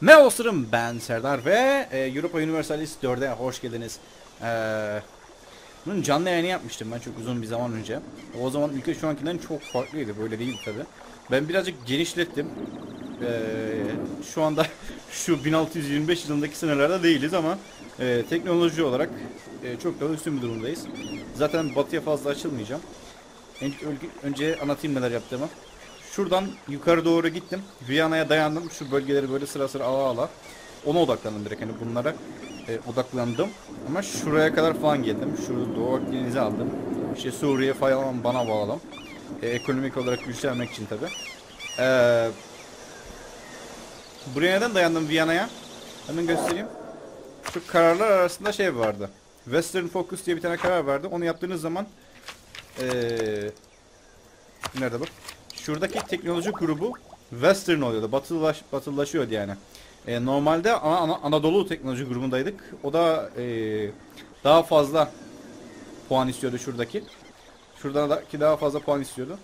Merhaba dostlarım, ben Serdar ve Europa Universalis 4'e hoş geldiniz. Bunun canlı yayını yapmıştım ben çok uzun bir zaman önce. O zaman ülke şu ankinden çok farklıydı, böyle değildi tabi. Ben birazcık genişlettim. Şu anda şu 1625 yılındaki sınırlarda değiliz ama teknoloji olarak çok daha üstün bir durumdayız. Zaten batıya fazla açılmayacağım. Önce anlatayım neler yaptığımı. Şuradan yukarı doğru gittim. Viyana'ya dayandım. Şu bölgeleri böyle sıra sıra ala ala. Ona odaklandım direkt. Hani bunlara odaklandım. Ama şuraya kadar falan geldim. Şurada Doğu Akdeniz'i aldım. İşte Suriye falan bana bağlam. Ekonomik olarak güçlenmek için tabi. Buraya neden dayandım Viyana'ya? Hemen göstereyim. Şu kararlar arasında şey vardı. Western Focus diye bir tane karar vardı. Onu yaptığınız zaman nerede bak? Şuradaki teknoloji grubu Western oluyordu. Batılılaşıyordu yani. Normalde Anadolu teknoloji grubundaydık. O da daha fazla puan istiyordu şuradaki. Şuradaki daha fazla puan istiyordu.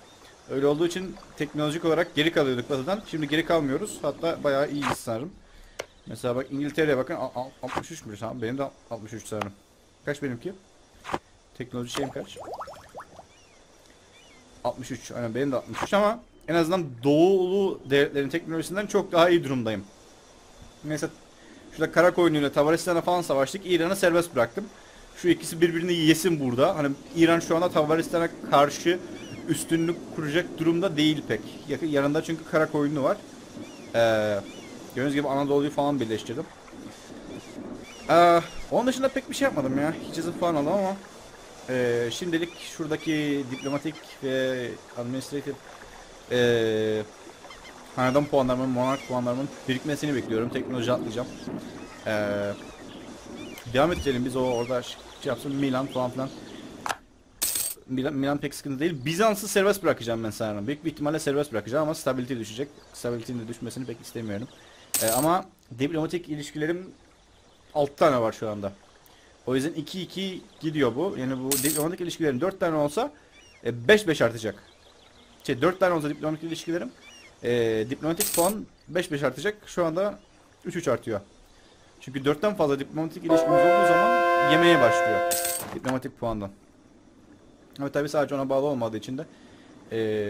Öyle olduğu için teknolojik olarak geri kalıyorduk batıdan. Şimdi geri kalmıyoruz. Hatta bayağı iyi sanırım. Mesela bak İngiltere'ye bakın. 63 mü? Benim de 63 sanırım. Kaç benimki? Teknoloji şeyim kaç? 63. Yani benim de 63 ama en azından doğulu devletlerin teknolojisinden çok daha iyi durumdayım. Mesela şurada Karakoyunlu ile Tabaristan'a falan savaştık. İran'ı serbest bıraktım. Şu ikisi birbirini yesin burada. Hani İran şu anda Tabaristan'a karşı üstünlük kuracak durumda değil pek. Yanında çünkü Karakoyunlu var. Gördüğünüz gibi Anadolu'yu falan birleştirdim. Onun dışında pek bir şey yapmadım ya. Hicaz'ı falan aldım ama şimdilik şuradaki diplomatik ve administrative hanedan puanlarımın, monark puanlarımın birikmesini bekliyorum. Teknoloji atlayacağım. Devam edelim biz orada şey yapsın. Milan falan filan. Milan pek sıkıntı değil. Bizans'ı serbest bırakacağım ben sanırım. Büyük bir ihtimalle serbest bırakacağım ama stability düşecek. Stability'nin de düşmesini pek istemiyorum. Ama diplomatik ilişkilerim 6 tane var şu anda. O yüzden 2-2 gidiyor bu. Yani bu diplomatik ilişkilerim 4 tane olsa 5-5 artacak. 4 tane olsa diplomatik ilişkilerim diplomatik puan 5-5 artacak. Şu anda 3-3 artıyor. Çünkü 4'ten fazla diplomatik ilişkimiz olduğu zaman yemeye başlıyor. Diplomatik puandan. Ama tabi sadece ona bağlı olmadığı için de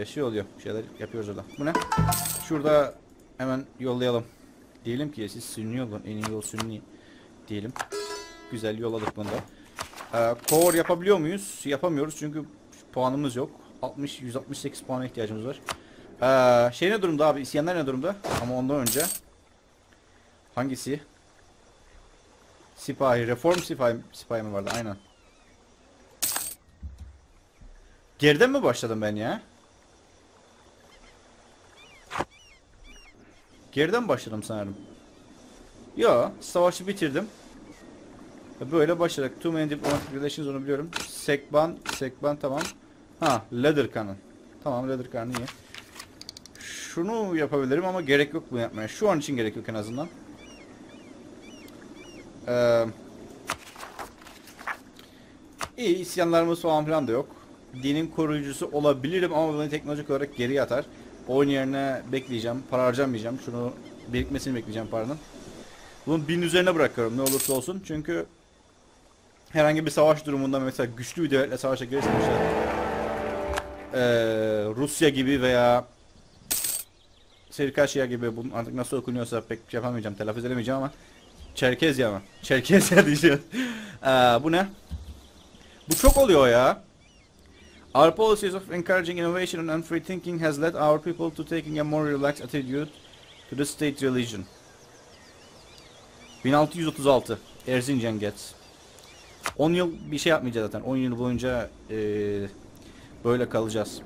şey oluyor. Şeyler yapıyoruz orada. Bu ne? Şurada hemen yollayalım. Diyelim ki siz Sünni olun. En iyi yol Sünni diyelim. Güzel yolladık bunda. Core yapabiliyor muyuz? Yapamıyoruz çünkü puanımız yok. 168 puana ihtiyacımız var. Şey ne durumda abi? İsyanlar ne durumda? Ama ondan önce hangisi? Sipahi. Reform sipahi mi vardı? Aynen. Geriden mi başladım ben ya? Geriden başladım sanırım. Yo. Savaşı bitirdim. Böyle başladık. Too many diplomatic relations onu biliyorum. Sekban tamam. Ha, leather cannon. Tamam, leather cannon iyi. Şunu yapabilirim ama gerek yok bunu yapmaya. Şu an için gerek yok en azından. İyi, isyanlarımız falan filan da yok. Dinin koruyucusu olabilirim ama bunu teknolojik olarak geri atar. Oyun yerine bekleyeceğim. Para harcamayacağım. Şunu birikmesini bekleyeceğim paranın. Bunu 1000 üzerine bırakıyorum ne olursa olsun. Çünkü herhangi bir savaş durumunda mesela güçlü bir devletle savaşa girerseniz Rusya gibi veya Sirkaya gibi, bunun artık nasıl okunuyorsa pek yapamayacağım, telaffuz edemeyeceğim ama Çerkesya mı? Çerkesya diyeceğim. Bu ne? Bu çok oluyor ya. Our policies of encouraging innovation and free thinking has led our people to taking a more relaxed attitude to the state religion. 1636 Erzincan gets. 10 yıl bir şey yapmayacağız zaten. 10 yıl boyunca böyle kalacağız.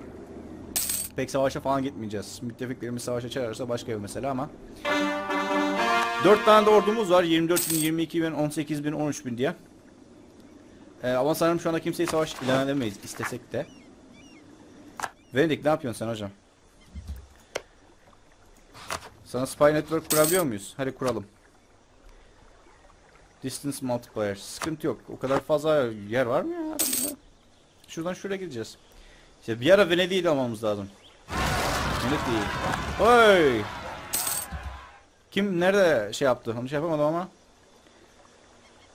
Pek savaşa falan gitmeyeceğiz. Müttefiklerimiz savaşa çağırırsa başka bir mesele ama 4 tane de ordumuz var. 24.000, 22.000, 18.000, 13.000 diye. Ama sanırım şu anda kimseyi savaş ilan edemeyiz istesek de. Venedik ne yapıyorsun sen hocam? Sana spy network kurabiliyor muyuz? Hadi kuralım. Distance multiplier. Sıkıntı yok. O kadar fazla yer var mı ya aramızda? Şuradan şuraya gideceğiz. İşte bir ara Venedik'i de almamız lazım. Venedik. Oy! Kim nerede şey yaptı? Onu şey yapamadım ama.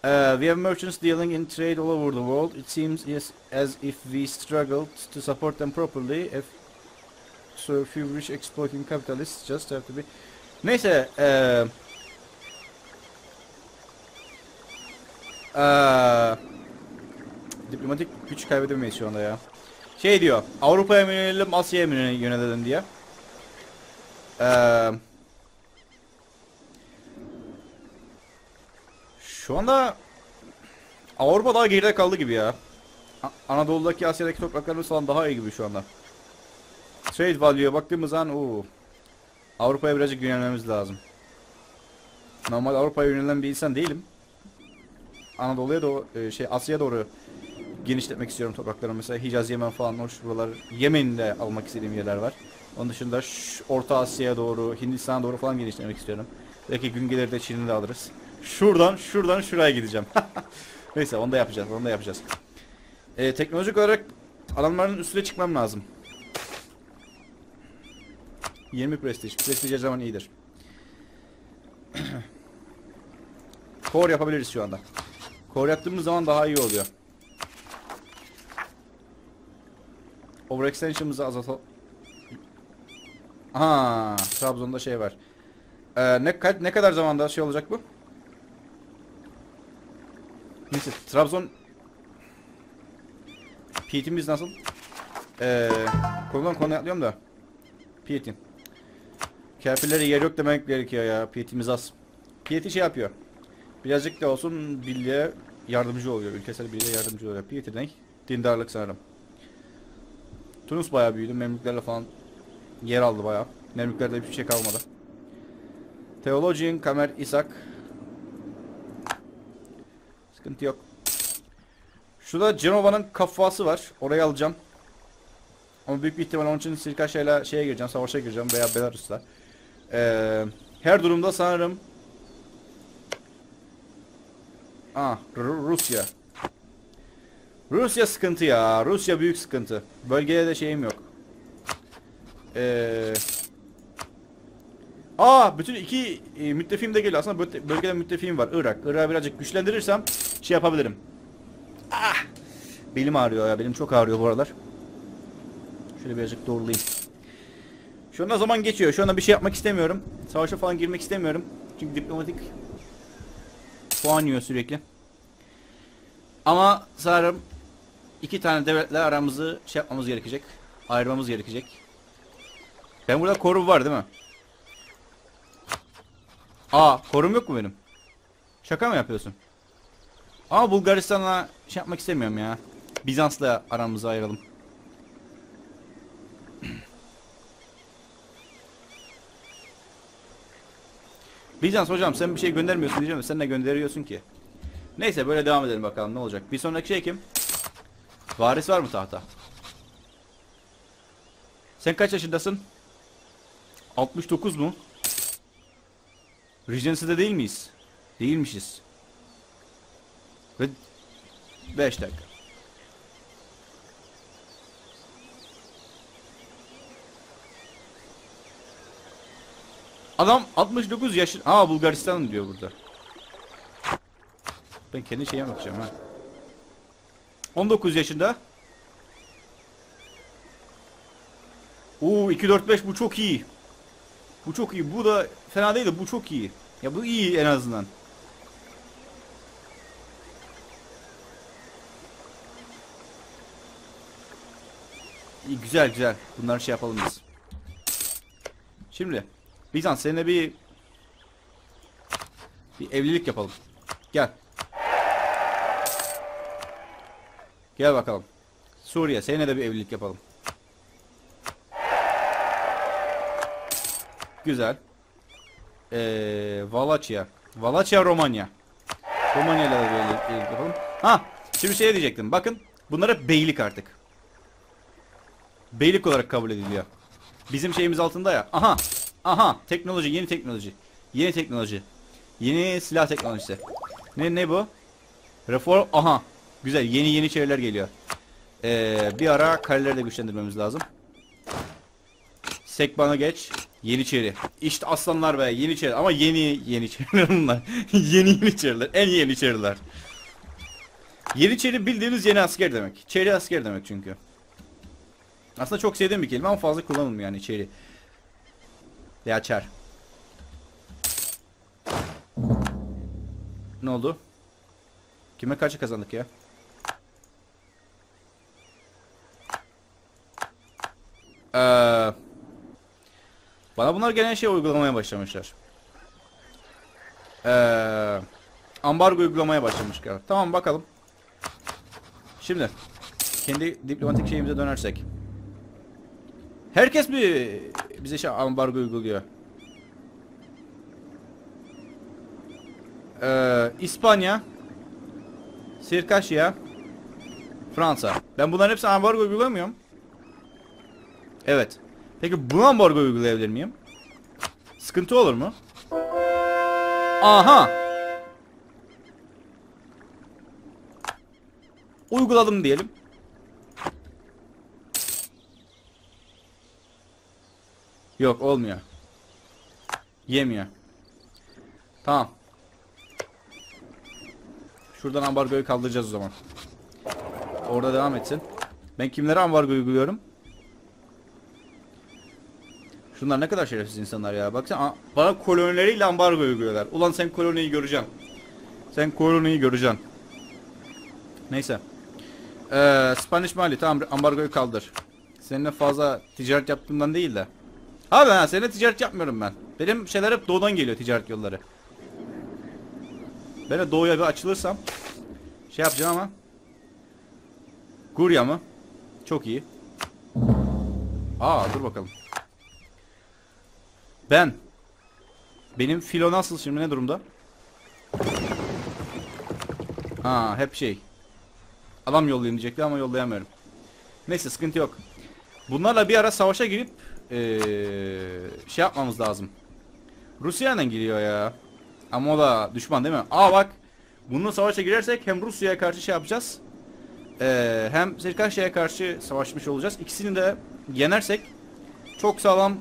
We have merchants dealing in trade all over the world. It seems as if we struggled to support them properly. So few rich exploiting capitalists just have to be. Neyse. Diplomatik güç kaybedemeyiz şu anda ya. Şey diyor, Avrupa'ya mı yönelelim, Asya'ya mı yönelelim diye. Şu anda Avrupa daha geride kaldı gibi ya. Anadolu'daki, Asya'daki topraklarımız falan daha iyi gibi şu anda. Trade value'ya baktığımız zaman Avrupa'ya birazcık yönelmemiz lazım. Normal Avrupa'ya yönelen bir insan değilim. Anadolu'ya doğru, Asya'ya doğru genişletmek istiyorum topraklarımı. Mesela Hicaz, Yemen falan, buralar, Yemen'de almak istediğim yerler var. Onun dışında Orta Asya'ya doğru, Hindistan'a doğru falan genişletmek istiyorum. Belki gün gelir de Çin'i de alırız. Şuradan şuraya gideceğim. Neyse, onu da yapacağız. Teknolojik olarak alanların üstüne çıkmam lazım. 20 prestij. Prestij her zaman iyidir. Core yapabiliriz şu anda. Core yaptığımız zaman daha iyi oluyor. Overextension'ımızı azaltalım. Aha, Trabzon'da şey var. Ne kadar zamanda şey olacak bu? Neyse, Trabzon Piyetimiz nasıl? Konudan atlıyorum da. Piyetin. Kafirlere yer yok demek gerekiyor ya. Piyetimiz az. Piyeti şey yapıyor. Birazcık da olsun birliğe yardımcı oluyor. Ülkesel birliğe yardımcı oluyor. Piyeti ne? Dindarlık sanırım. Tunus bayağı büyüdü. Memlüklerle falan yer aldı bayağı. Memlüklerde hiçbir şey kalmadı. Theologian Kamer İshak. Sıkıntı yok. Şurada Cenova'nın kafası var. Orayı alacağım. Ama büyük bir ihtimal onun için Sirkaya'yla şeye gireceğim. Savaşa gireceğim veya Belarus'la. Her durumda sanırım Rusya. Rusya sıkıntı ya. Rusya büyük sıkıntı. Bölgede de şeyim yok. Bütün iki müttefiğim de geliyor. Aslında bölgede müttefiğim var. Irak. Irak'ı birazcık güçlendirirsem şey yapabilirim. Belim ağrıyor ya. Belim çok ağrıyor bu aralar. Şöyle birazcık doğrulayayım. Şu anda zaman geçiyor. Şu anda bir şey yapmak istemiyorum. Savaşa falan girmek istemiyorum. Çünkü diplomatik puan yiyor sürekli. Ama sanırım iki tane devletle aramızı şey yapmamız gerekecek. Ayırmamız gerekecek. Ben burada korum var değil mi? Korum yok mu benim? Şaka mı yapıyorsun? Ama Bulgaristan'la şey yapmak istemiyorum ya. Bizans'la aramızı ayıralım. Bizans hocam sen bir şey göndermiyorsun diyeceğim. Sen de gönderiyorsun ki. Neyse böyle devam edelim bakalım ne olacak. Bir sonraki şey kim? Varis var mı tahta? Sen kaç yaşındasın? 69 mu? Regency'de değil miyiz? Değilmişiz. Ve 5 dakika. Adam 69 yaşın... Bulgaristan diyor burada. Ben kendi şeyime bakacağım ha. 19 yaşında. 2-4-5 bu çok iyi. Bu çok iyi. Bu da fena değil de bu çok iyi. Ya bu iyi en azından. İyi, güzel. Bunları şey yapalım biz. Şimdi Bizans seninle bir evlilik yapalım. Gel. Gel bakalım. Suriye seninle de bir evlilik yapalım. Güzel. Wallachya. Wallachya Romanya. Romanya ile de evlilik yapalım. Şimdi şey diyecektim. Bakın bunlara beylik artık. Beylik olarak kabul ediliyor. Bizim şeyimiz altında ya. Teknoloji, yeni teknoloji. Yeni silah teknolojisi. Ne bu? Reform. Güzel. Yeni şeyler geliyor. Bir ara kaleleri de güçlendirmemiz lazım. Sekban'a geç. Yeniçeri. İşte aslanlar be, Yeniçeri. Ama Yeniçeriler bunlar. Yeni Yeniçeriler. En Yeniçeriler. Yeniçeri bildiğiniz yeni asker demek. Çeri asker demek çünkü. Aslında çok sevdiğim bir kelime ama fazla kullanılmıyor yani çeri. Ya çer. Ne oldu? Kime karşı kazandık ya? Bana bunlar gelen şey uygulamaya başlamışlar. Ambargo uygulamaya başlamışlar. Tamam bakalım. Şimdi kendi diplomatik şeyimize dönersek. Herkes mi bize şey ambargo uyguluyor? İspanya, Sirkaya, Fransa. Ben bunların hepsine ambargo uygulamıyorum. Evet. Peki buna ambargo uygulayabilir miyim? Sıkıntı olur mu? Aha. Uyguladım diyelim. Yok olmuyor. Yemiyor. Tamam. Şuradan ambargoyu kaldıracağız o zaman. Orada devam etsin. Ben kimlere ambargo uyguluyorum? Şunlar ne kadar şerefsiz insanlar ya. Baksana bana kolonileriyle ambargo uyguluyorlar. Ulan sen koloniyi göreceksin. Sen koloniyi göreceksin. Neyse. Spanish Mali tamam ambargoyu kaldır. Seninle fazla ticaret yaptığımdan değil de. Abi ha seninle ticaret yapmıyorum ben. Benim şeyler hep doğudan geliyor ticaret yolları. Ben de doğuya bir açılırsam şey yapacağım ama. Gurya mı? Çok iyi. Aa dur bakalım. Benim filo nasıl şimdi ne durumda? Ha hep şey. Adam yollayayım diyecekti ama yollayamıyorum. Neyse sıkıntı yok. Bunlarla bir ara savaşa girip şey yapmamız lazım. Rusya'dan giriyor ya. Ama o da düşman değil mi? Aa bak. Bununla savaşa girersek hem Rusya'ya karşı şey yapacağız. Hem Sirkasya'ya karşı savaşmış olacağız. İkisini de yenersek çok sağlam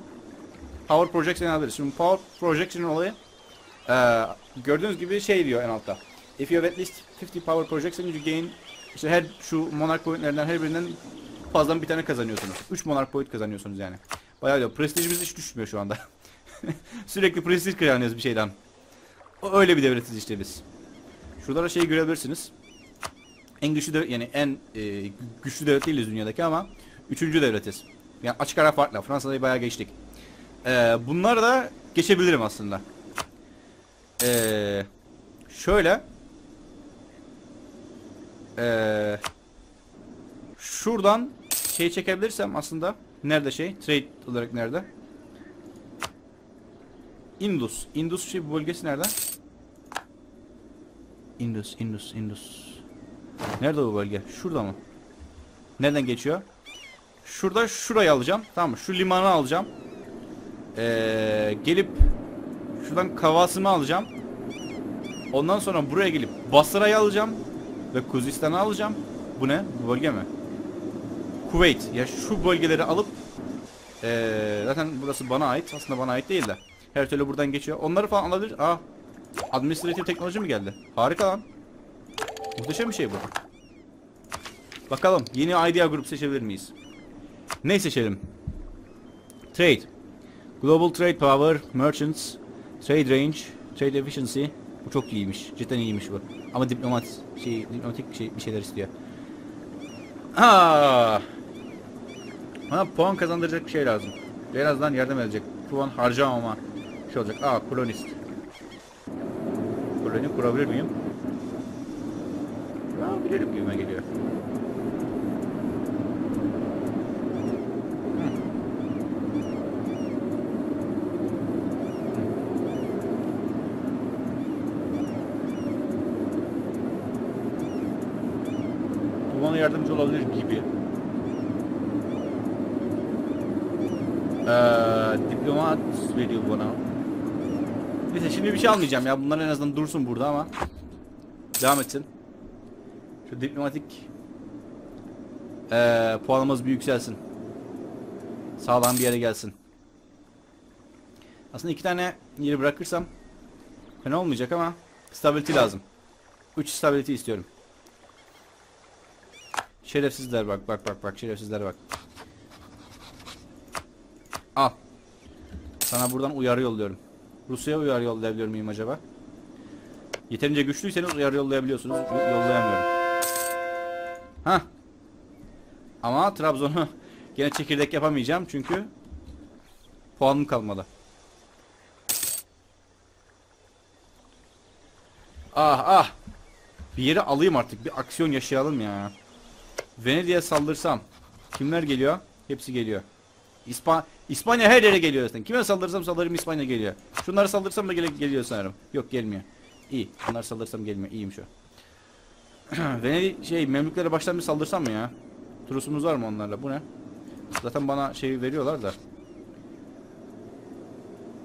Power Projection alırız. Şimdi Power Projection olayı gördüğünüz gibi şey diyor en altta. If you have at least 50 Power Projection you gain. İşte her şu monarch pointlerinden her birinden fazla bir tane kazanıyorsunuz. 3 monarch point kazanıyorsunuz yani. Bayağı diyor. Prestijimiz hiç düşmüyor şu anda. Sürekli prestij kazanıyoruz bir şeyden. Öyle bir devletiz işte biz. Şurada da şeyi görebilirsiniz. En güçlü devlet yani en güçlü devlet değiliz dünyadaki ama 3. devletiz. Yani açık ara farkla. Fransa'da bayağı geçtik. Bunları da geçebilirim aslında. Şöyle. Şuradan şey çekebilirsem aslında. Nerede şey? Trade olarak nerede? Indus. Indus şey bölgesi nerede? Indus. Nerede bu bölge? Şurada mı? Nereden geçiyor? Şurada şurayı alacağım. Tamam mı? Şu limanı alacağım. Gelip şuradan Kavasım'ı alacağım. Ondan sonra buraya gelip Basra'yı alacağım. Ve Kuzistan'ı alacağım. Bu ne? Bu bölge mi? Kuveyt. Ya şu bölgeleri alıp zaten burası bana ait. Aslında bana ait değil de. Her türlü buradan geçiyor. Onları falan alabilir. Ah, Administrative teknoloji mi geldi? Harika lan. Muhteşem bir şey bu. Bakalım. Yeni idea grup seçebilir miyiz? Ne seçelim? Trade. Global Trade Power, Merchants, Trade Range, Trade Efficiency. Bu çok iyiymiş. Cidden iyiymiş bu. Ama diplomatik bir şeyler istiyor. Haa. Bana puan kazandıracak bir şey lazım. En azından yardım edecek. Puan harcamama şey olacak. Aa kolonist. Koloni kurabilir miyim? Kurabilirim gibime geliyor. Yardımcı olabilir gibi. Diplomat veriyor bana. Neyse şimdi bir şey almayacağım ya. Bunlar en azından dursun burada ama devam etsin. Şu diplomatik puanımız bir yükselsin. Sağlam bir yere gelsin. Aslında iki tane yeri bırakırsam fena olmayacak ama stability lazım. 3 stability istiyorum. Şerefsizler bak şerefsizler bak. Al. Sana buradan uyarı yolluyorum. Rusya'ya uyarı yollayabiliyor muyum acaba? Yeterince güçlüyseniz uyarı yollayabiliyorsunuz. Yollayamıyorum. Hah. Ama Trabzon'u gene çekirdek yapamayacağım çünkü puanım kalmadı. Ah ah. Bir yeri alayım artık. Bir aksiyon yaşayalım ya. Venedik'e saldırsam kimler geliyor? Hepsi geliyor. İspanya her yere geliyor aslında. Kime saldırsam saldırırım İspanya geliyor. Şunları saldırsam da geliyor sanırım. Yok gelmiyor. İyi. Bunları saldırsam gelmiyor. İyiyim şu. Venedik Memlüklere baştan bir saldırsam mı ya? Turusumuz var mı onlarla? Bu ne? Zaten bana şey veriyorlar da.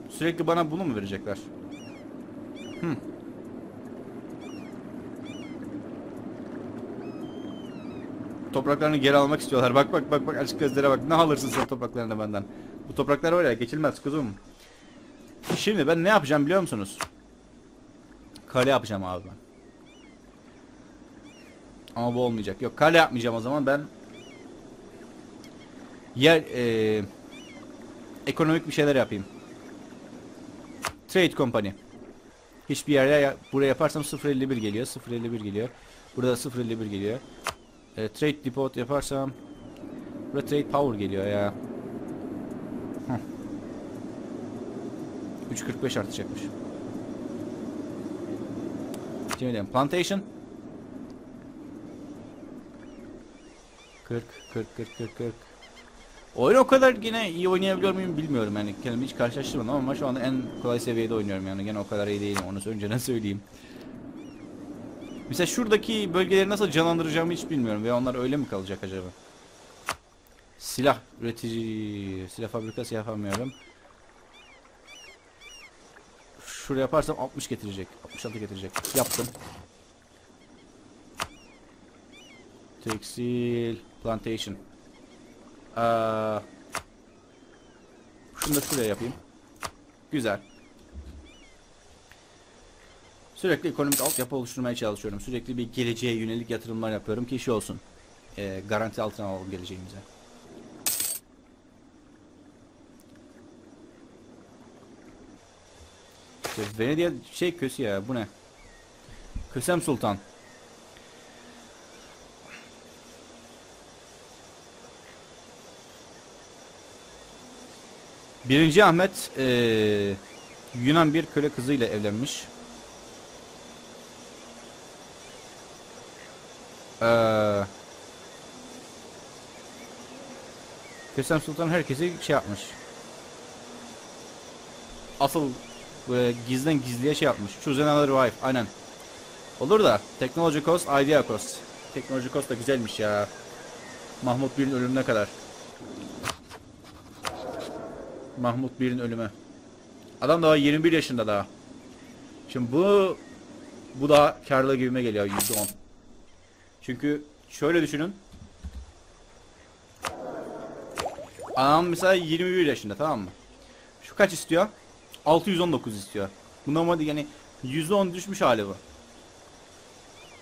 Sürekli bana bunu mu verecekler? Topraklarını geri almak istiyorlar. Bak açık gözlere bak. Ne alırsın sen topraklarını benden? Bu topraklar var ya, geçilmez kuzum. Şimdi ben ne yapacağım biliyor musunuz? Kale yapacağım abi ben. Ama bu olmayacak. Yok, kale yapmayacağım o zaman ben. Ekonomik bir şeyler yapayım. Trade Company. Hiçbir yerde buraya yaparsam 0.51 geliyor. 0.51 geliyor. Burada 0.51 geliyor. Trade Depot yaparsam burada Trade Power geliyor ya. 3.45 artacakmış. Şimdi Plantation 40. Oyun o kadar yine iyi oynayabiliyor muyum bilmiyorum yani, kendimi hiç karşılaştırmadım ama şu anda en kolay seviyede oynuyorum yani, gene o kadar iyi değilim, onu önceden söyleyeyim. Mesela şuradaki bölgeleri nasıl canlandıracağımı hiç bilmiyorum ve onlar öyle mi kalacak acaba? Silah üretici, silah fabrikası yapamıyorum. Şuraya yaparsam 60 getirecek, 66 getirecek. Yaptım. Tekstil, plantation. Şunu da şuraya yapayım. Güzel. Sürekli ekonomik altyapı oluşturmaya çalışıyorum. Sürekli bir geleceğe yönelik yatırımlar yapıyorum ki şey olsun. Garanti altına alalım geleceğimize. Venedik kösü ya, bu ne? Kösem Sultan. Birinci Ahmet Yunan bir köle kızıyla evlenmiş. Kösem Sultan herkesi şey yapmış. Asıl gizden gizliye şey yapmış. Choose another wife. Aynen. Olur da. Technology cost, idea cost. Technology cost da güzelmiş ya. Mahmut 1'in ölümüne kadar. Mahmut 1'in ölümü. Adam daha 21 yaşında daha. Şimdi bu da karlı gibime geliyor %10. Çünkü şöyle düşünün. Anam mesela 21 yaşında, tamam mı? Şu kaç istiyor? 619 istiyor. Bu normalde yani %10 düşmüş hali bu.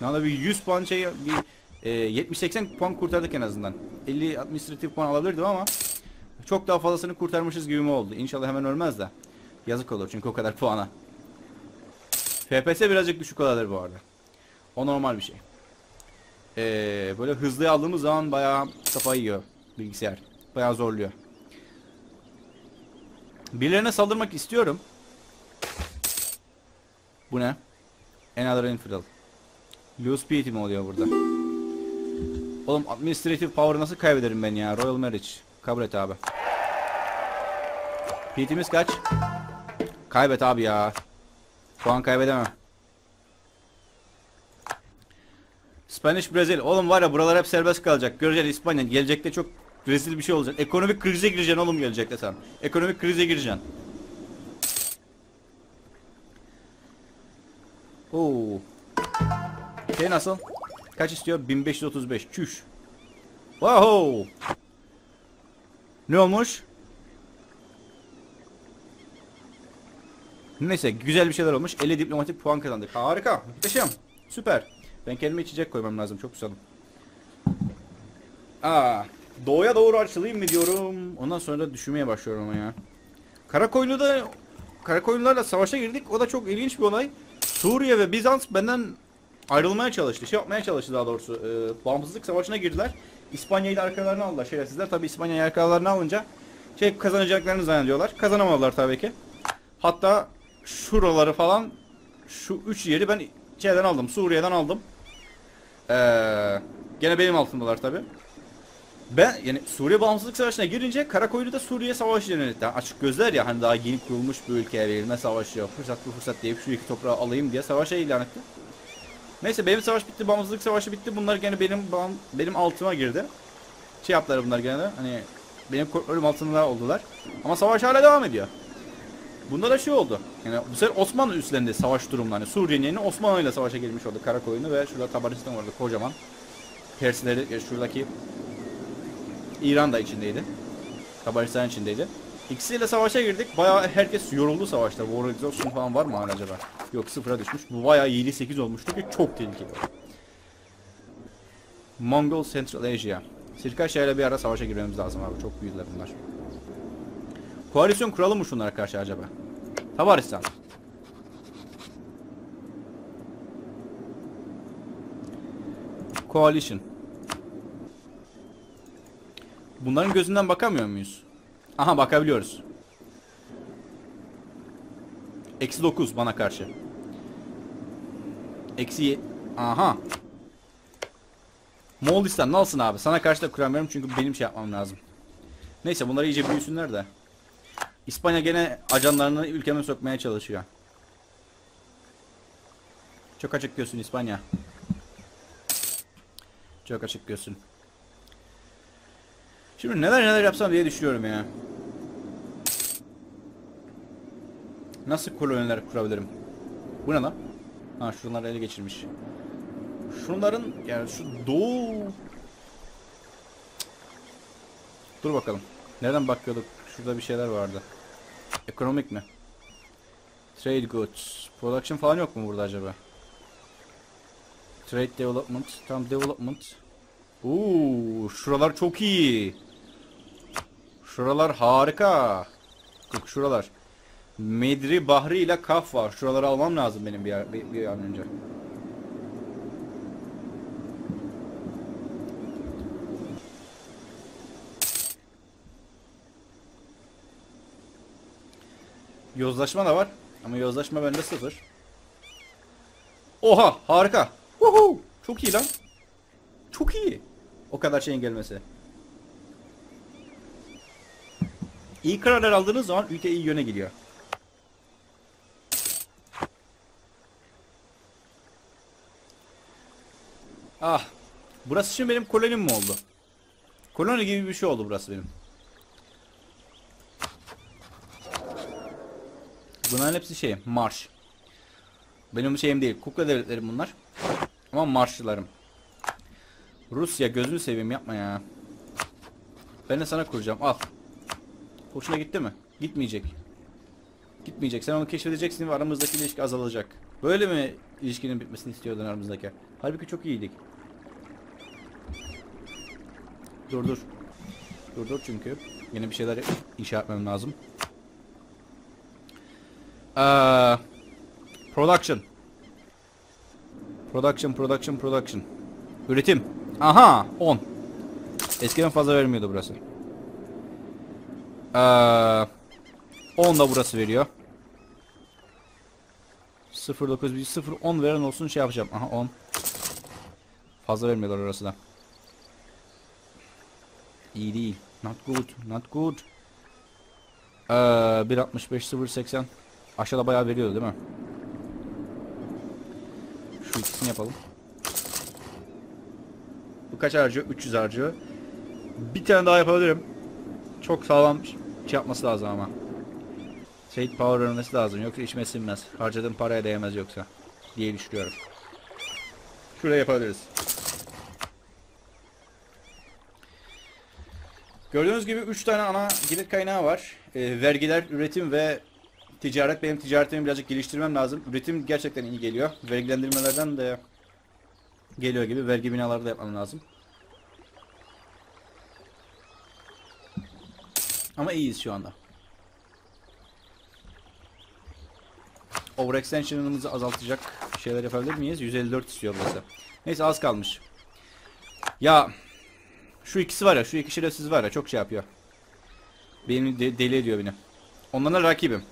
Yani bir 100 puan şey, bir 70-80 puan kurtardık en azından. 50 administrative puan alabilirdim ama çok daha fazlasını kurtarmışız gibi mi oldu? İnşallah hemen ölmez de. Yazık olur çünkü o kadar puana. FPS birazcık düşük olabilir bu arada. O normal bir şey. Böyle hızlı aldığımız zaman bayağı kafayı yiyor bilgisayar. Bayağı zorluyor. Birilerine saldırmak istiyorum. Bu ne? Another infidel. Lose piety mi oluyor burada? Oğlum administrative power nasıl kaybederim ben ya? Royal marriage. Kabul et abi. Piety'miz kaç? Kaybet abi ya. Puan kaybedemem. Spanish Brazil. Oğlum var ya, buralar hep serbest kalacak. Göreceksin İspanya. Gelecekte çok rezil bir şey olacak. Ekonomik krize gireceksin oğlum gelecekte sen. Ekonomik krize gireceksin. Oo. Şey nasıl? Kaç istiyor? 1535. Çüş. Wow. Ne olmuş? Neyse güzel bir şeyler olmuş. 50 diplomatik puan kazandık. Harika. Muhteşem. Süper. Ben kendime içecek koymam lazım. Çok susadım. Doğuya doğru açılayım mı diyorum. Ondan sonra da düşünmeye başlıyorum ama ya. Karakoyunlularla savaşa girdik. O da çok ilginç bir olay. Suriye ve Bizans benden ayrılmaya çalıştı. Şey yapmaya çalıştı daha doğrusu. Bağımsızlık savaşına girdiler. İspanya'yı da arkalarına aldılar. Şerefsizler tabii İspanya'yı arkalarına alınca şey kazanacaklarını zannediyorlar. Kazanamadılar tabii ki. Hatta şuraları falan şu 3 yeri ben şeyden aldım. Suriye'den aldım. Gene benim altımdalar tabii. Ben yani Suriye Bağımsızlık Savaşı'na girince Karakoyunlu'da Suriye Savaşı denildi. Açık gözler ya hani daha yeni kurulmuş bir ülkeye verilme savaşı ya. Fırsat bu fırsat deyip şu iki toprağı alayım diye savaşa ilan etti. Neyse benim savaş bitti, Bağımsızlık Savaşı bitti. Bunlar gene benim altıma girdi. Şey yaptılar bunlar gene hani benim kontrolüm altında oldular. Ama savaş hala devam ediyor. Bunda da şey oldu. Yani bu sefer Osmanlı üstlendi savaş durumları. Yani Suriye'nin yerine Osmanlı ile savaşa girmiş oldu Karakoyunlu ve şurada Tabaristan vardı kocaman. Persileri şuradaki İran da içindeydi. Tabaristan içindeydi. İkisiyle savaşa girdik. Bayağı herkes yoruldu savaşta. War exhaustion falan var mı hala acaba? Yok, sıfıra düşmüş. Bu bayağı 7-8 olmuştu ki çok tehlikeli. Mongol Central Asia. Sirkaya ile bir ara savaşa girmemiz lazım abi. Çok büyüdüler bunlar. Koalisyon kuralım mı şunlara karşı acaba? Tabaristan. Coalition. Bunların gözünden bakamıyor muyuz? Aha bakabiliyoruz. Eksi 9 bana karşı. Eksi aha. Moğolistan nalsın abi. Sana karşı da kuramıyorum çünkü benim şey yapmam lazım. Neyse bunları iyice büyüsünler de. İspanya gene ajanlarını ülkeme sokmaya çalışıyor. Çok açık gözsün İspanya. Çok açık gözsün. Şimdi neler yapsam diye düşünüyorum ya. Nasıl koloniler kurabilirim? Bu ne lan? Ha şunları ele geçirmiş. Şunların yani şu doğu... Dur bakalım. Nereden bakıyorduk? Şurada bir şeyler vardı. Ekonomik mi? Trade goods. Production falan yok mu burada acaba? Trade development. Tam development. Şuralar çok iyi. Şuralar harika. Bak şuralar. Medri, Bahri ile Kaf var. Şuraları almam lazım benim bir an önce. Yozlaşma da var. Ama yozlaşma bende sıfır. Oha harika. Woohoo! Çok iyi lan. Çok iyi. O kadar şeyin gelmesi. İyi kararlar aldığınız zaman ülke iyi yöne gidiyor. Ah. Burası şimdi benim kolonim mi oldu? Koloni gibi bir şey oldu burası benim. Bunların hepsi şey, marş. Benim şeyim değil. Kukla devletlerim bunlar. Ama marşçılarım. Rusya gözünü seveyim yapma ya. Ben de sana kuracağım. Al. Hoşuna gitti mi? Gitmeyecek. Gitmeyecek. Sen onu keşfedeceksin ve aramızdaki ilişki azalacak. Böyle mi ilişkinin bitmesini istiyordun aramızdaki? Halbuki çok iyiydik. Dur. Dur çünkü. Yine bir şeyler inşa etmem lazım. Production. Üretim. Aha 10. Eskiden fazla vermiyordu burası. 10 da burası veriyor. 0.9 0.10 veren olsun şey yapacağım. Aha 10. Fazla vermiyorlar orası da. İyi değil. Not good. 1.65 0.80. Aşağıda bayağı veriyordu değil mi? Şu ikisini yapalım. Bu kaç harcıyor? 300 harcıyor. Bir tane daha yapabilirim. Çok sağlam şey yapması lazım ama. Trade power vermesi lazım. Yoksa içime sinmez. Harcadığım paraya değmez yoksa. Diye düşünüyorum. Şuraya yapabiliriz. Gördüğünüz gibi 3 tane ana gelir kaynağı var. Vergiler, üretim ve Ticaret, benim ticaretimi birazcık geliştirmem lazım. Üretim gerçekten iyi geliyor. Vergilendirmelerden de geliyor gibi. Vergi binaları da yapmam lazım. Ama iyiyiz şu anda. Overextension'ımızı azaltacak şeyler yapabilir miyiz? 154 istiyor burası. Neyse az kalmış. Ya şu ikisi var ya, şu iki şerefsiz var ya, çok şey yapıyor. Beni deli ediyor beni. Onlarla rakibim.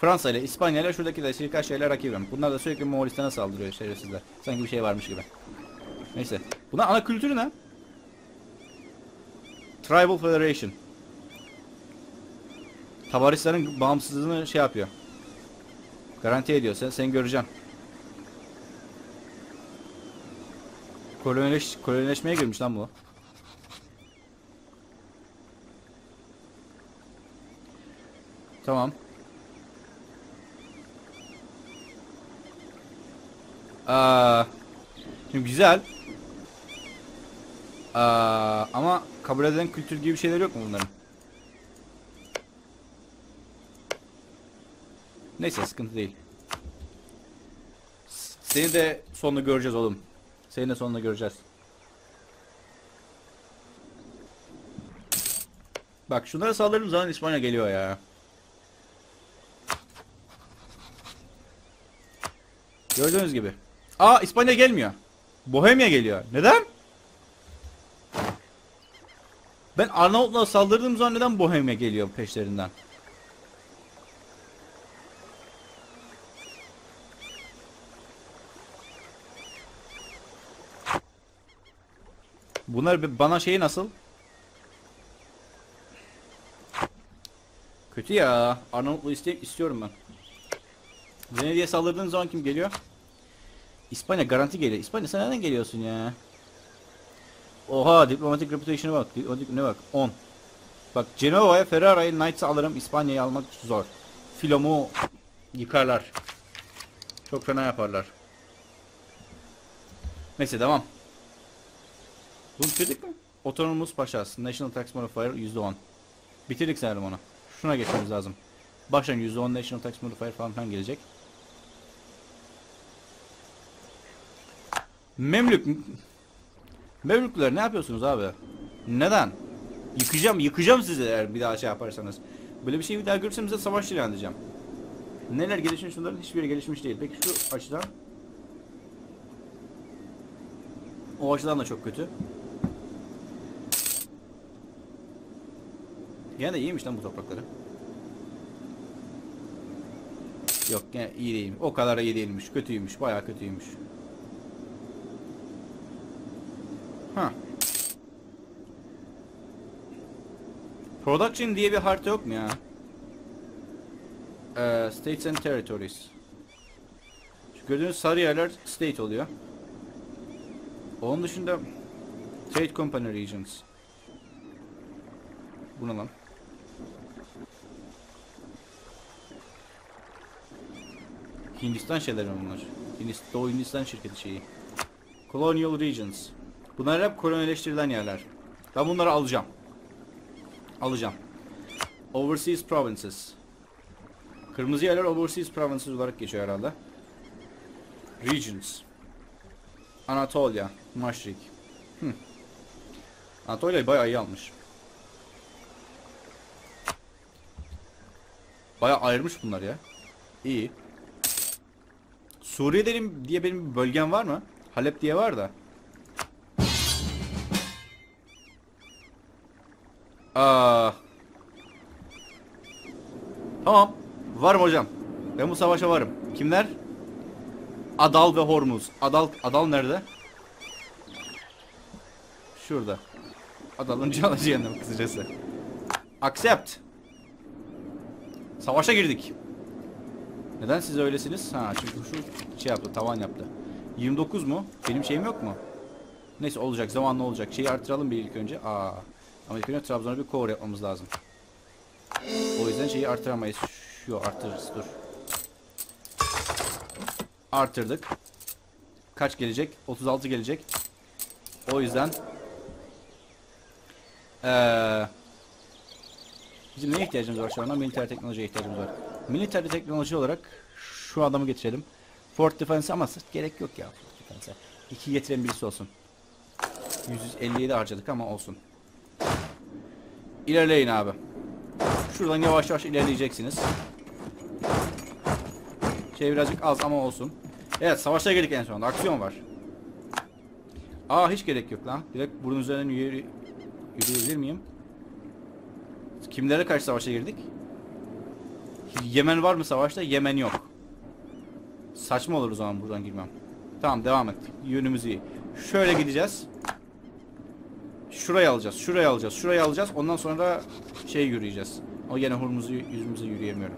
Fransa ile, İspanya ile, şuradaki de Sirkaya ile rakibim. Bunlar da sürekli Moğolistan'a saldırıyor şerefsizler. Sanki bir şey varmış gibi. Neyse. Buna ana kültürü ne? Tribal Federation. Tabaristan'ın bağımsızlığını şey yapıyor. Garanti ediyor. Sen göreceğim. Kolonileşmeye girmiş lan bu. Tamam. Şimdi güzel. Ama kabul eden kültür gibi şeyler yok mu bunların? Neyse sıkıntı değil. Seni de sonunu göreceğiz oğlum. Seni de sonunu göreceğiz. Bak şunlara saldırdığım zaman İspanya geliyor ya. Gördüğünüz gibi. Aa İspanya gelmiyor. Bohemya geliyor. Neden? Ben Arnavutlara saldırdığım zaman neden Bohemya geliyor peşlerinden? Bunlar bana şeyi nasıl? Kötü ya. Arnavutlu istiyorum ben. Venedik'e saldırdığın zaman kim geliyor? İspanya garanti geliyor. İspanya sen nereden geliyorsun ya? Oha diplomatik reputation'a bak. Ne bak? 10. Bak Cenova'ya, Ferrara'yı, Knights'ı alırım. İspanya'yı almak zor. Filomu yıkarlar. Çok fena yaparlar. Neyse tamam. Bunu bitirdik mi? Autonomous Paşas. National Tax Modifier %10. Bitirdik sanırım onu. Şuna geçmemiz lazım. Baştan %10 National Tax Modifier falan gelecek. Memlükler ne yapıyorsunuz abi? Neden? Yıkacağım sizi eğer bir daha şey yaparsanız. Böyle bir şey bir daha görürsem size savaş ilan edeceğim. Neler gelişmiş şunların? Hiçbiri gelişmiş değil. Peki şu açıdan? O açıdan da çok kötü. Gene de iyiymiş lan bu toprakları. Yok gene iyi değilmiş. O kadar iyi değilmiş. Kötüymüş. Bayağı kötüymüş. Ha. Production diye bir harita yok mu ya? States and Territories. Şu gördüğünüz sarı yerler state oluyor. Onun dışında Trade Company Regions. Bu ne lan? Hindistan şeyleri bunlar. Doğu Hindistan şirketi şeyi. Colonial Regions. Bunlar hep kolonileştirilen yerler. Ben bunları alacağım. Alacağım. Overseas Provinces. Kırmızı yerler Overseas Provinces olarak geçiyor herhalde. Regions. Anatolia. Maşrik. Anatolia'yı bayağı iyi almış. Bayağı ayırmış bunlar ya. İyi. Suriye'denim diye benim bir bölgem var mı? Halep diye var da. Tamam. Varım hocam. Ben bu savaşa varım. Kimler? Adal ve Hormuz. Adal nerede? Şurada. Adal'ın canı cehennem kısacası. Accept. Savaşa girdik. Neden siz öylesiniz? Ha çünkü şu şey yaptı, tavan yaptı. 29 mu? Benim şeyim yok mu? Neyse olacak, zamanla olacak. Şeyi artıralım bir ilk önce. Ama ilk önce Trabzon'a bir cover yapmamız lazım. O yüzden şeyi artıramayız. Yok artırırız, dur. Artırdık. Kaç gelecek? 36 gelecek. O yüzden bizim neye ihtiyacımız var şu anda? Militer teknolojiye ihtiyacımız var. Military teknoloji olarak şu adamı getirelim. Fort Defense ama sırt gerek yok ya. Fort Defense. 2 getiren birisi olsun. 157 harcadık ama olsun. İlerleyin abi. Şuradan yavaş yavaş ilerleyeceksiniz. Şey birazcık az ama olsun. Evet, savaşa geldik en sonunda. Aksiyon var. Aa, hiç gerek yok lan. Direkt bunun üzerinden yürüyebilir miyim? Kimlere karşı savaşa girdik? Yemen var mı savaşta? Yemen yok. Saçma olur o zaman buradan girmem. Tamam, devam et. Yönümüz iyi. Şöyle gideceğiz. Şurayı alacağız. Şurayı alacağız. Şurayı alacağız. Ondan sonra da şey yürüyeceğiz. O yine hurmuzu yüzümüze yürüyemiyorum.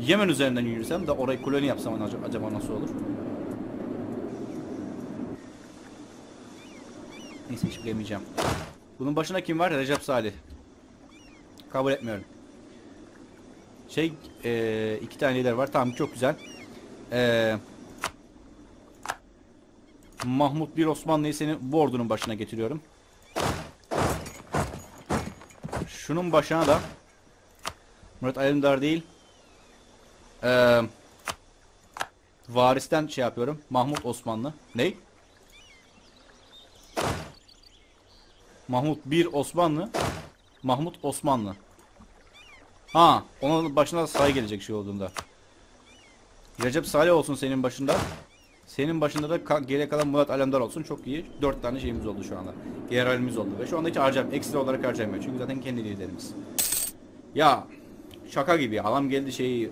Yemen üzerinden yürüsem de orayı koloni yapsam acaba nasıl olur? Neyse, hiç bilemeyeceğim. Bunun başına kim var? Recep Salih. Kabul etmiyorum. Şey, 2 tane lider var. Tamam, çok güzel. Mahmut bir Osmanlı'yı seni bu ordunun başına getiriyorum. Şunun başına da Murat Alemdar değil. Varisten şey yapıyorum. Mahmut Osmanlı. Ney? Mahmut bir Osmanlı. Mahmut Osmanlı. Ha, onun başına say gelecek şey olduğunda. Recep Salih olsun senin başında. Senin başında da geriye kalan Murat Alemdar olsun. Çok iyi. 4 tane şeyimiz oldu şu anda. Generalimiz oldu ve şu anda hiç harcayamıyorum. Ekstra olarak harcayamıyorum. Çünkü zaten kendi liderimiz. Ya şaka gibi. Adam geldi şeyi.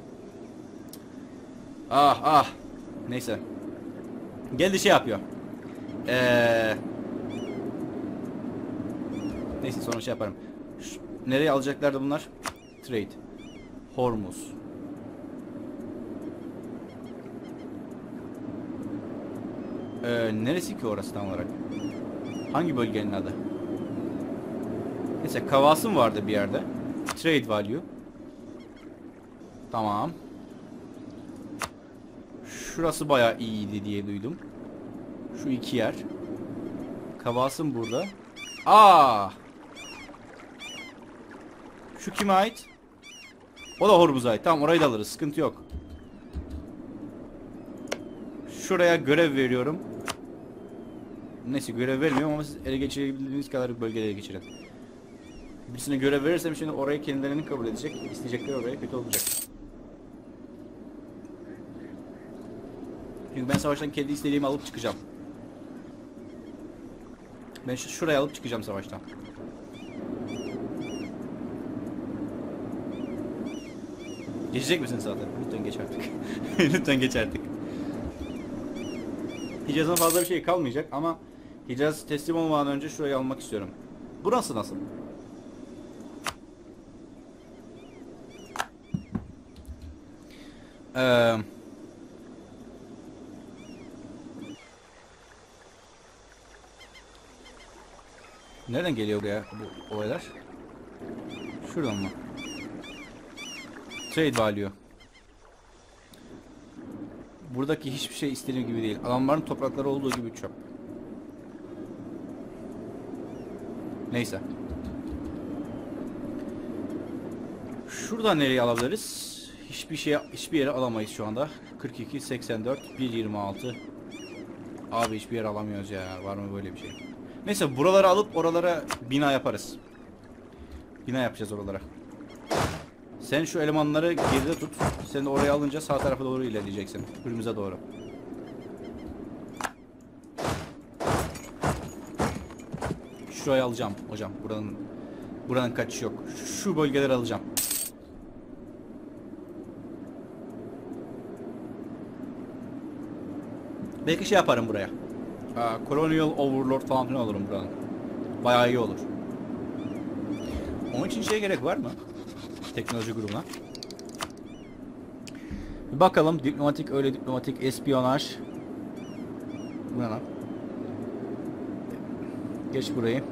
Ah ah. Neyse. Geldi şey yapıyor. Neyse, sonra şey yaparım. Nereye alacaklardı bunlar? Trade. Hormuz. Neresi ki orası tam olarak? Hangi bölgenin adı? Neyse, Kavas'ın vardı bir yerde. Trade value. Tamam. Şurası bayağı iyiydi diye duydum. Şu 2 yer. Kavas'ın burada. Aa! Şu kime ait? O da Hormuz'a ait. Tamam, orayı da alırız. Sıkıntı yok. Şuraya görev veriyorum. Neyse, görev vermiyorum ama siz ele geçirebildiğiniz kadar bölgelere geçirin. Birisine görev verirsem şimdi orayı kendilerinin kabul edecek. İsteyecekler, oraya kötü olacak. Çünkü ben savaştan kendi istediğimi alıp çıkacağım. Ben şuraya alıp çıkacağım savaştan. Geçecek misin zaten? Lütfen geç artık. Lütfen geç artık. Hicaz'dan fazla bir şey kalmayacak ama Hicaz teslim olmadan önce şurayı almak istiyorum. Burası nasıl? Nereden geliyor ya bu olaylar? Şuradan mı? Trade value. Buradaki hiçbir şey istediğim gibi değil. Adamların toprakları olduğu gibi çöp. Neyse. Şuradan nereye alabiliriz? Hiçbir şey, hiçbir yere alamayız şu anda. 42, 84, 126. Abi hiçbir yere alamıyoruz ya. Var mı böyle bir şey? Neyse, buraları alıp oralara bina yaparız. Bina yapacağız oralara. Sen şu elemanları geride tut. Sen de oraya alınca sağ tarafa doğru ilerleyeceksin. Önümüze doğru. Şurayı alacağım hocam. Buranın kaçışı yok. Şu bölgeleri alacağım. Belki şey yaparım buraya. Colonial Overlord falan filan olurum buranın. Bayağı iyi olur. Onun için şeye gerek var mı? Teknoloji grubuna. Bir bakalım. Diplomatik, öyle diplomatik, espiyonaj. Bu ne lan? Geç burayı.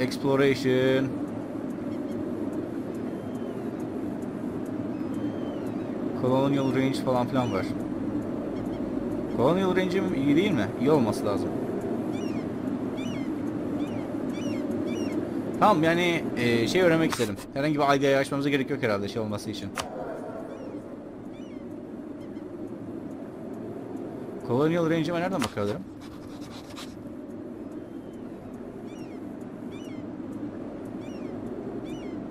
Exploration. Colonial range falan filan var. Colonial range'im iyi değil mi? İyi olması lazım. Tamam yani şey öğrenmek istedim. Herhangi bir algıya açmamıza gerek yok herhalde şey olması için. Colonial Range'ime nereden bakabilirim?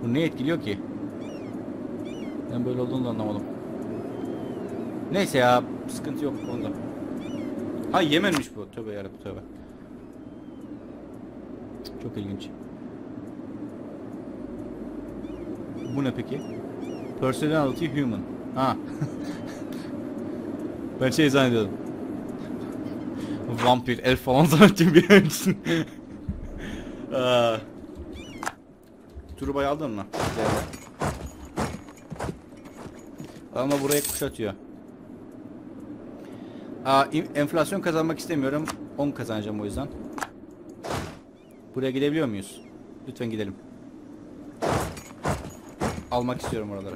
Bu ne etkiliyor ki? Ben böyle olduğunu da anlamadım. Neyse ya, sıkıntı yok onda. Ha Yemen'miş bu. Tövbe yarabbim tövbe. Çok ilginç. Bu ne peki? Personality human. Ha. Ben şey zannediyordum. Vampir, elf falan zannettim bir öncesini. Turbayı aldın mı? Ama buraya kuşatıyor. Enflasyon kazanmak istemiyorum. 10 kazanacağım o yüzden. Buraya gidebiliyor muyuz? Lütfen gidelim. Almak istiyorum oraları.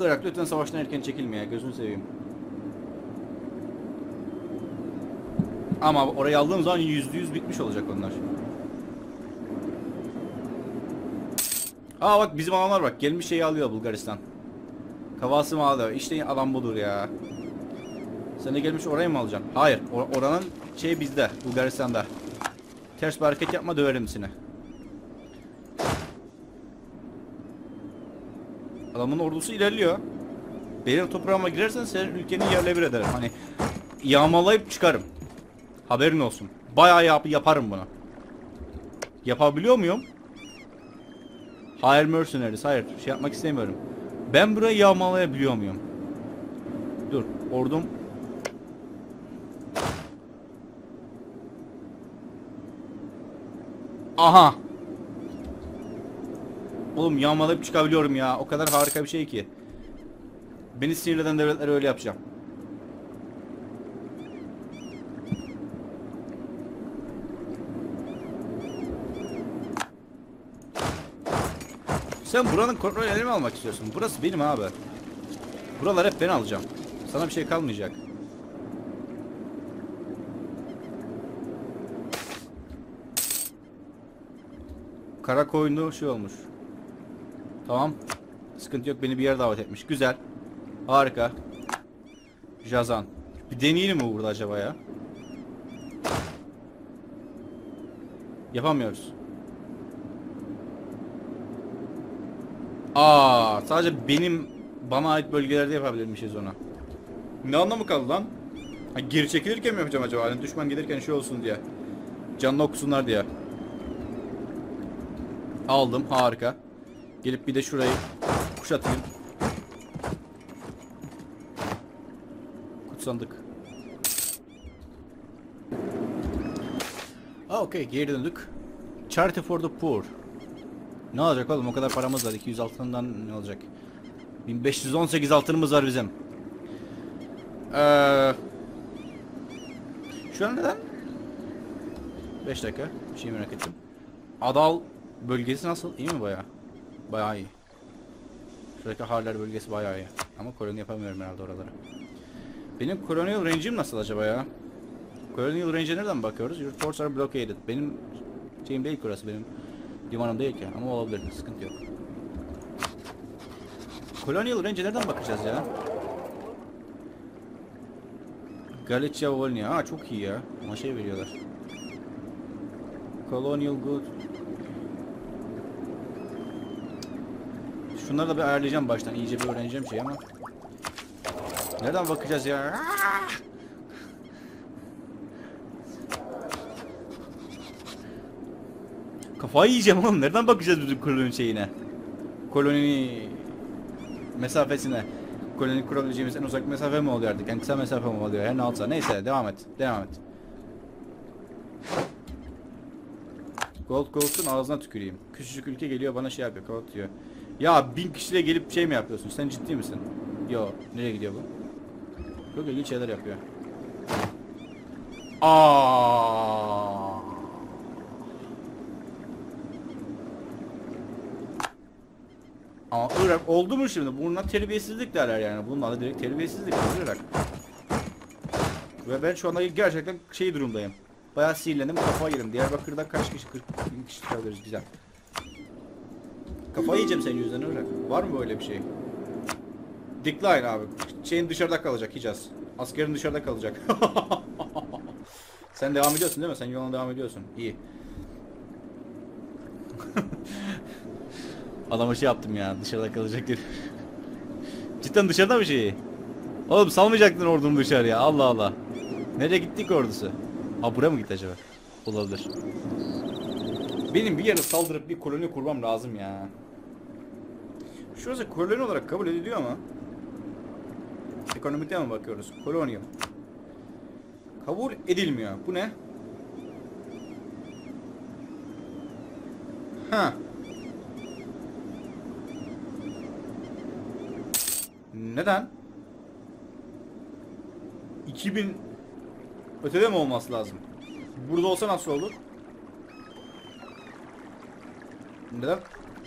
Irak lütfen savaştan erken çekilme ya. Gözünü seveyim. Ama orayı aldığım zaman %100 bitmiş olacak onlar. Aa bak bizim alanlar bak. Gelmiş şeyi alıyor Bulgaristan. Kavası alıyor. İşte alan budur ya. Sen de gelmiş orayı mı alacaksın? Hayır. Oranın şeyi bizde. Bulgaristan'da. Ters bir hareket yapma döverim seni. Adamın ordusu ilerliyor. Benim toprağıma girersen senin ülkeni yerle bir ederim. Hani yağmalayıp çıkarım. Haberin olsun. Bayağı yaparım bunu. Yapabiliyor muyum? Hayır mercenaries. Hayır. Şey yapmak istemiyorum. Ben burayı yağmalayabiliyor muyum? Dur. Ordum. Aha. Oğlum yağmalayıp çıkabiliyorum ya. O kadar harika bir şey ki. Beni sinirleden devletleri öyle yapacağım. Sen buranın kontrol elini mi almak istiyorsun? Burası benim abi. Buralar hep ben alacağım. Sana bir şey kalmayacak. Karakoyunlu şey olmuş. Tamam. Sıkıntı yok. Beni bir yere davet etmiş. Güzel. Harika. Jazan. Bir deneyelim mi burada acaba ya? Yapamıyoruz. Aa, sadece bana ait bölgelerde yapabilirmişiz ona. Ne anlamı kaldı lan? Ha, geri çekilirken mi yapacağım acaba? Hani düşman gelirken şey olsun diye. Canını okusunlar diye. Aldım. Harika. Gelip bir de şurayı kuşatayım. Kutsandık. Aa okey. Geri döndük. Charity for the poor. Ne olacak oğlum? O kadar paramız var. 200 altından ne olacak? 1518 altınımız var bizim. Şu an neden? 5 dakika. Bir şey merak ettim. Adal bölgesi nasıl? İyi mi bayağı? Bayağı iyi. Şuradaki Harler bölgesi bayağı iyi. Ama koloni yapamıyorum herhalde oralara. Benim Colonial Range'im nasıl acaba ya? Colonial Range'e nereden bakıyoruz? Your forts are blockaded. Benim şeyim değil ki orası, benim limanım değil ki. Ama olabilir. Sıkıntı yok. Colonial Range'e nereden bakacağız ya? Galicia, Volnia. Aa çok iyi ya. Ama şey veriyorlar. Colonial Good. Şunları da bir ayarlayacağım baştan. İyice bir öğreneceğim şey ama. Nereden bakacağız ya? Kafayı yiyeceğim oğlum. Nereden bakacağız bizim koloninin şeyine? Koloni mesafesine. Koloni kurabileceğimiz en uzak mesafe mi oluyor artık? En kısa mesafe mi oluyor? Her ne olsa. Neyse devam et. Devam et. Gold Coast'un ağzına tüküreyim. Küçücük ülke geliyor bana şey yapıyor. Kavak diyor. Ya 1000 kişiyle gelip şey mi yapıyorsun? Sen ciddi misin? Yo. Nereye gidiyor bu? Çok ilginç şeyler yapıyor. Aa. Ama Irak oldu mu şimdi? Bununla terbiyesizlik derler yani. Bununla da direkt terbiyesizlik Irak. Ve ben şu anda gerçekten şey durumdayım. Bayağı sihirlendim, kafaya yedim. Diyarbakır'da kaç kişi? 40 bin kişi kalıyoruz, güzel. Kafayı yiyeceğim senin yüzünden öyle. Var mı böyle bir şey? Decline abi. Şeyin dışarıda kalacak Hicaz. Askerin dışarıda kalacak. Sen devam ediyorsun değil mi? Sen yoluna devam ediyorsun. İyi. Adama şey yaptım ya, dışarıda kalacak diye. Cidden dışarıda mı şey? Oğlum salmayacaktın ordunu dışarıya. Allah Allah. Nereye gittik ordusu? Aa, buraya mı gitti acaba? Olabilir. Benim bir yere saldırıp bir koloni kurmam lazım ya. Şurası koloni olarak kabul ediliyor ama ekonomikte mi bakıyoruz? Koloni. Kabul edilmiyor. Bu ne? Ha. Neden? 2000 ötede mi olması lazım? Burada olsa nasıl olur? Neden?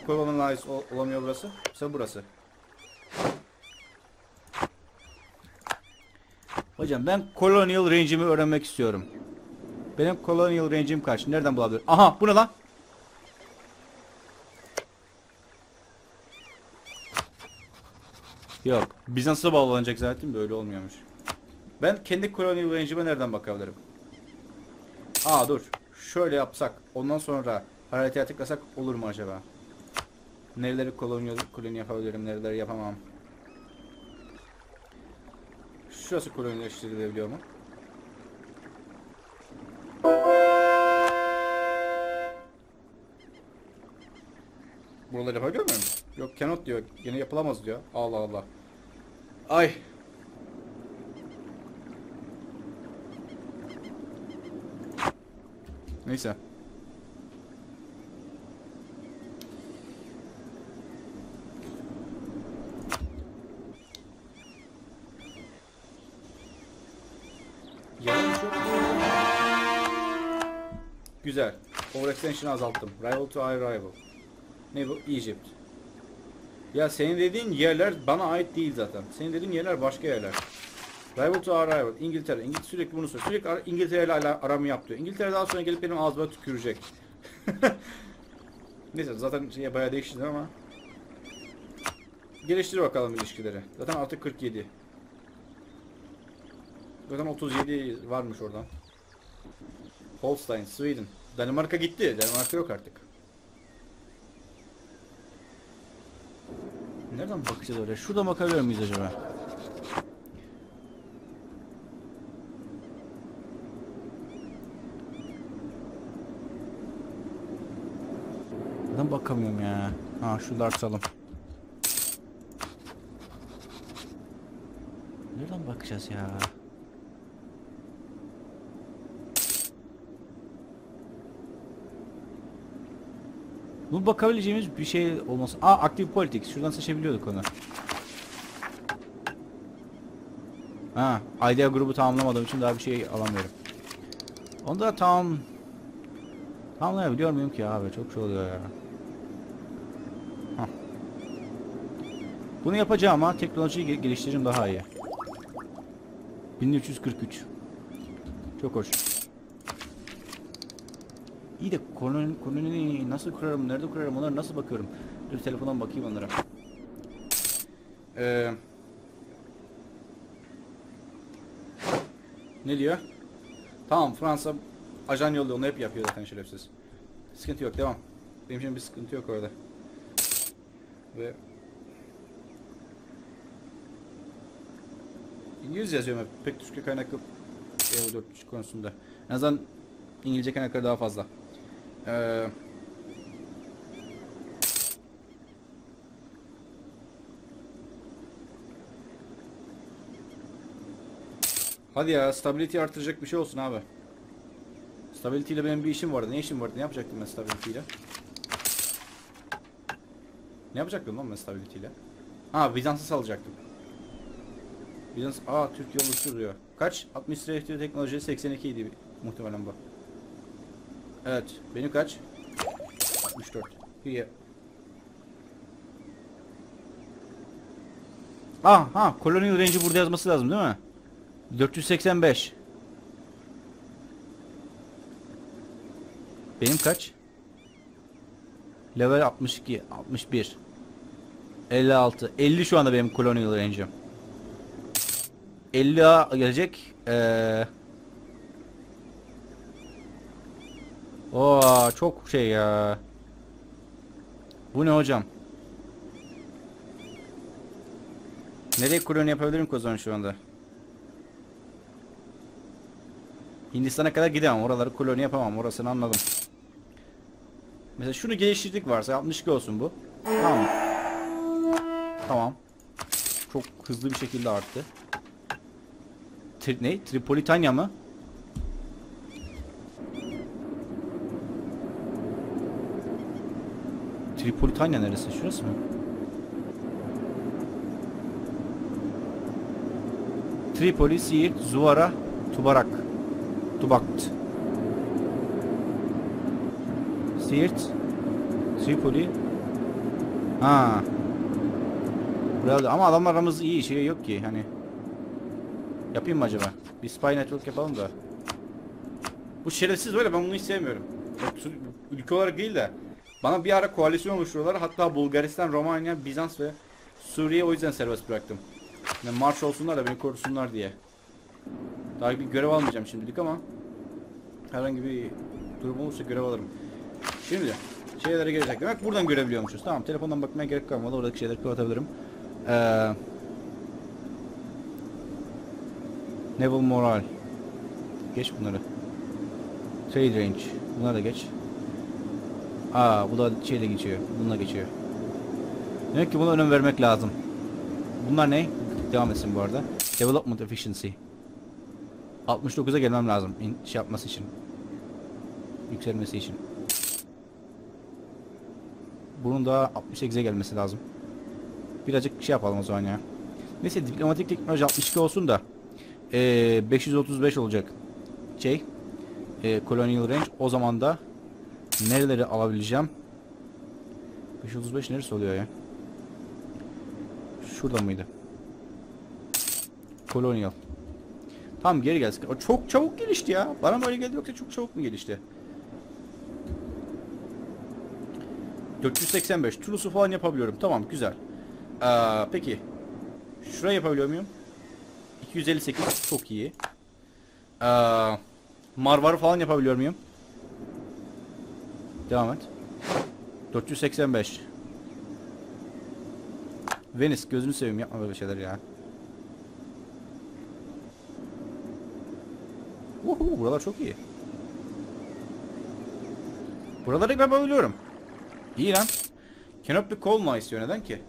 Colonize olamıyor burası. Mesela burası. Hocam ben colonial range'imi öğrenmek istiyorum. Benim colonial range'im kaç? Nereden bulabilirim? Aha, bu ne lan? Yok. Bizans'a bağlanacak zaten, böyle olmuyormuş. Ben kendi colonial range'ime nereden bakabilirim? Aa dur. Şöyle yapsak. Ondan sonra haritaya tıklasak olur mu acaba? Nereleri koloni yapabilirim, nereleri yapamam. Şurası kolonileştirilebiliyor mu? Buraları yapabiliyor muyum? Yok, cannot diyor. Yine yapılamaz diyor. Allah Allah. Ay. Neyse. Güzel. Overextension'ı azalttım. Rival to rival. Ne bu? Egypt. Ya senin dediğin yerler bana ait değil zaten. Senin dediğin yerler başka yerler. Rival to rival. İngiltere. İngiltere sürekli bunu söylüyor. Sürekli İngiltere ile aramı yap diyor. İngiltere daha sonra gelip benim ağzıma tükürecek. Neyse zaten şeye bayağı değiştirdim ama. Geliştir bakalım ilişkileri. Zaten artık 47. Zaten 37 varmış oradan. Holstein, Sweden. Danimarka gitti. Danimarka yok artık. Nereden bakacağız oraya? Şurada bakabiliyor muyuz acaba? Buradan bakamıyorum ya. Ha, şurada açalım. Nereden bakacağız ya? Bu bakabileceğimiz bir şey olmaz. Aa, aktif politik. Şuradan seçebiliyorduk onu. Ha, idea grubu tamamlamadığım için daha bir şey alamıyorum. Onu da tamamlayabiliyor muyum ki abi? Çok şey oluyor ya. Hah. Bunu yapacağım ama teknolojiyi geliştireceğim daha iyi. 1343. Çok hoş. İyi de koloni nasıl kurarım, nerede kurarım, onlara nasıl bakıyorum? Dur telefondan bakayım onlara. Ne diyor? Tamam, Fransa ajan yolluyor, onu hep yapıyor zaten şerefsiz. Sıkıntı yok, devam. Benim için bir sıkıntı yok orada. Ve İngilizce yazıyorum hep, pek Türkçe kaynaklı E4 konusunda. En azından İngilizce kaynakları daha fazla. Hadi ya, stability artıracak bir şey olsun abi. Stability ile benim bir işim vardı. Ne işim vardı? Ne yapacaktım ben stability ile? Ne yapacaktım lan ben stability ile? Ha, Bizans'ı salacaktım. Bizans, aa, Türk yolu sürüyor. Kaç? Administrative teknoloji 82 idi muhtemelen bu. Evet, benim kaç? 64. İyi. Aha, kolonial range'i burada yazması lazım değil mi? 485. Benim kaç? Level 62, 61. 56. 50 şu anda benim Colonial Range'im. 50'a gelecek. Oo, çok şey ya. Bu ne hocam? Nereye koloni yapabilirim ki o zaman şu anda? Hindistan'a kadar gidemem. Oraları koloni yapamam. Orasını anladım. Mesela şunu geliştirdik varsa. 62 olsun bu. Tamam. Tamam. Çok hızlı bir şekilde arttı. Ne? Tripolitanya mı? Tripolitanya neresi? Şurası mı? Tripoli, Siirt, Zuvara, Tubarak. Tubakt. Siirt, Tripoli. Ha. Burada ama adamlar aramız iyi, şey yok ki hani. Yapayım mı acaba? Bir spy network yapalım da. Bu şerefsiz böyle, ben bunu hiç sevmiyorum. Ülke olarak değil de. Bana bir ara koalisyon oluşturuyorlar. Hatta Bulgaristan, Romanya, Bizans ve Suriye, o yüzden serbest bıraktım. Yani marş olsunlar da beni korusunlar diye. Daha bir görev almayacağım şimdilik ama herhangi bir durum olursa görev alırım. Şimdi şeylere gelecek. Demek buradan görebiliyormuşuz. Tamam, telefondan bakmaya gerek kalmadı. Oradaki şeyleri kapatabilirim. Naval Moral. Geç bunları. Trade Range. Bunlar da geç. Aa, bu da şeyle geçiyor. Bununla geçiyor. Demek ki buna önem vermek lazım. Bunlar ne? Devam etsin bu arada. Development Efficiency. 69'a gelmem lazım. Şey yapması için. Yükselmesi için. Bunun da 68'e gelmesi lazım. Birazcık şey yapalım o zaman ya. Neyse, diplomatik teknoloji 62 olsun da 535 olacak. Şey, Colonial Range. O zaman da nereleri alabileceğim? 535 neresi oluyor ya? Şurada mıydı? Colonial. Tam geri gelsin. O çok çabuk gelişti ya. Bana mı öyle geldi yoksa çok çabuk mu gelişti? 485. Tunus'u falan yapabiliyorum. Tamam, güzel. Peki. Şurayı yapabiliyor muyum? 258. Çok iyi. Marvar'ı falan yapabiliyor muyum? Devam et. 485. Venice, gözünü seveyim, yapma böyle şeyler ya. Uhu, buralar çok iyi. Buraları ben bayılıyorum. İyi lan. Cannot be colonized istiyor, neden ki?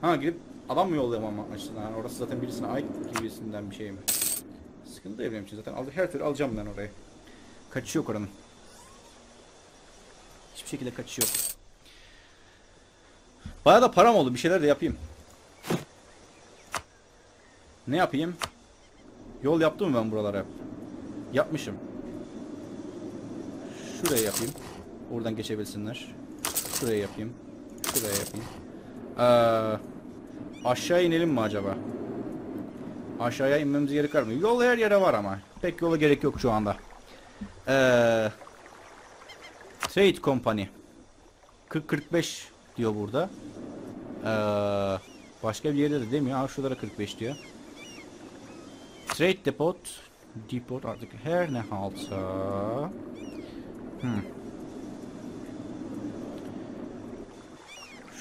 Ha, gidip adam mı yollayamam açısından? Yani orası zaten birisine ait gibisinden bir şey mi? Sıkıntı da evlenmişim zaten. Her türlü alacağım ben orayı. Kaçış yok oranın. Hiçbir şekilde kaçış yok. Bayağı da param oldu. Bir şeyler de yapayım. Ne yapayım? Yol yaptım ben buralara. Yapmışım. Şuraya yapayım. Oradan geçebilsinler. Şuraya yapayım. Şuraya yapayım. Aşağı inelim mi acaba? Aşağıya inmemiz gerekir mi? Yol her yere var ama. Pek yola gerek yok şu anda. Trade Company. 40-45 diyor burada. Başka bir yerde de demiyor. Ha, şuralara 45 diyor. Trade Depot artık her ne halsa.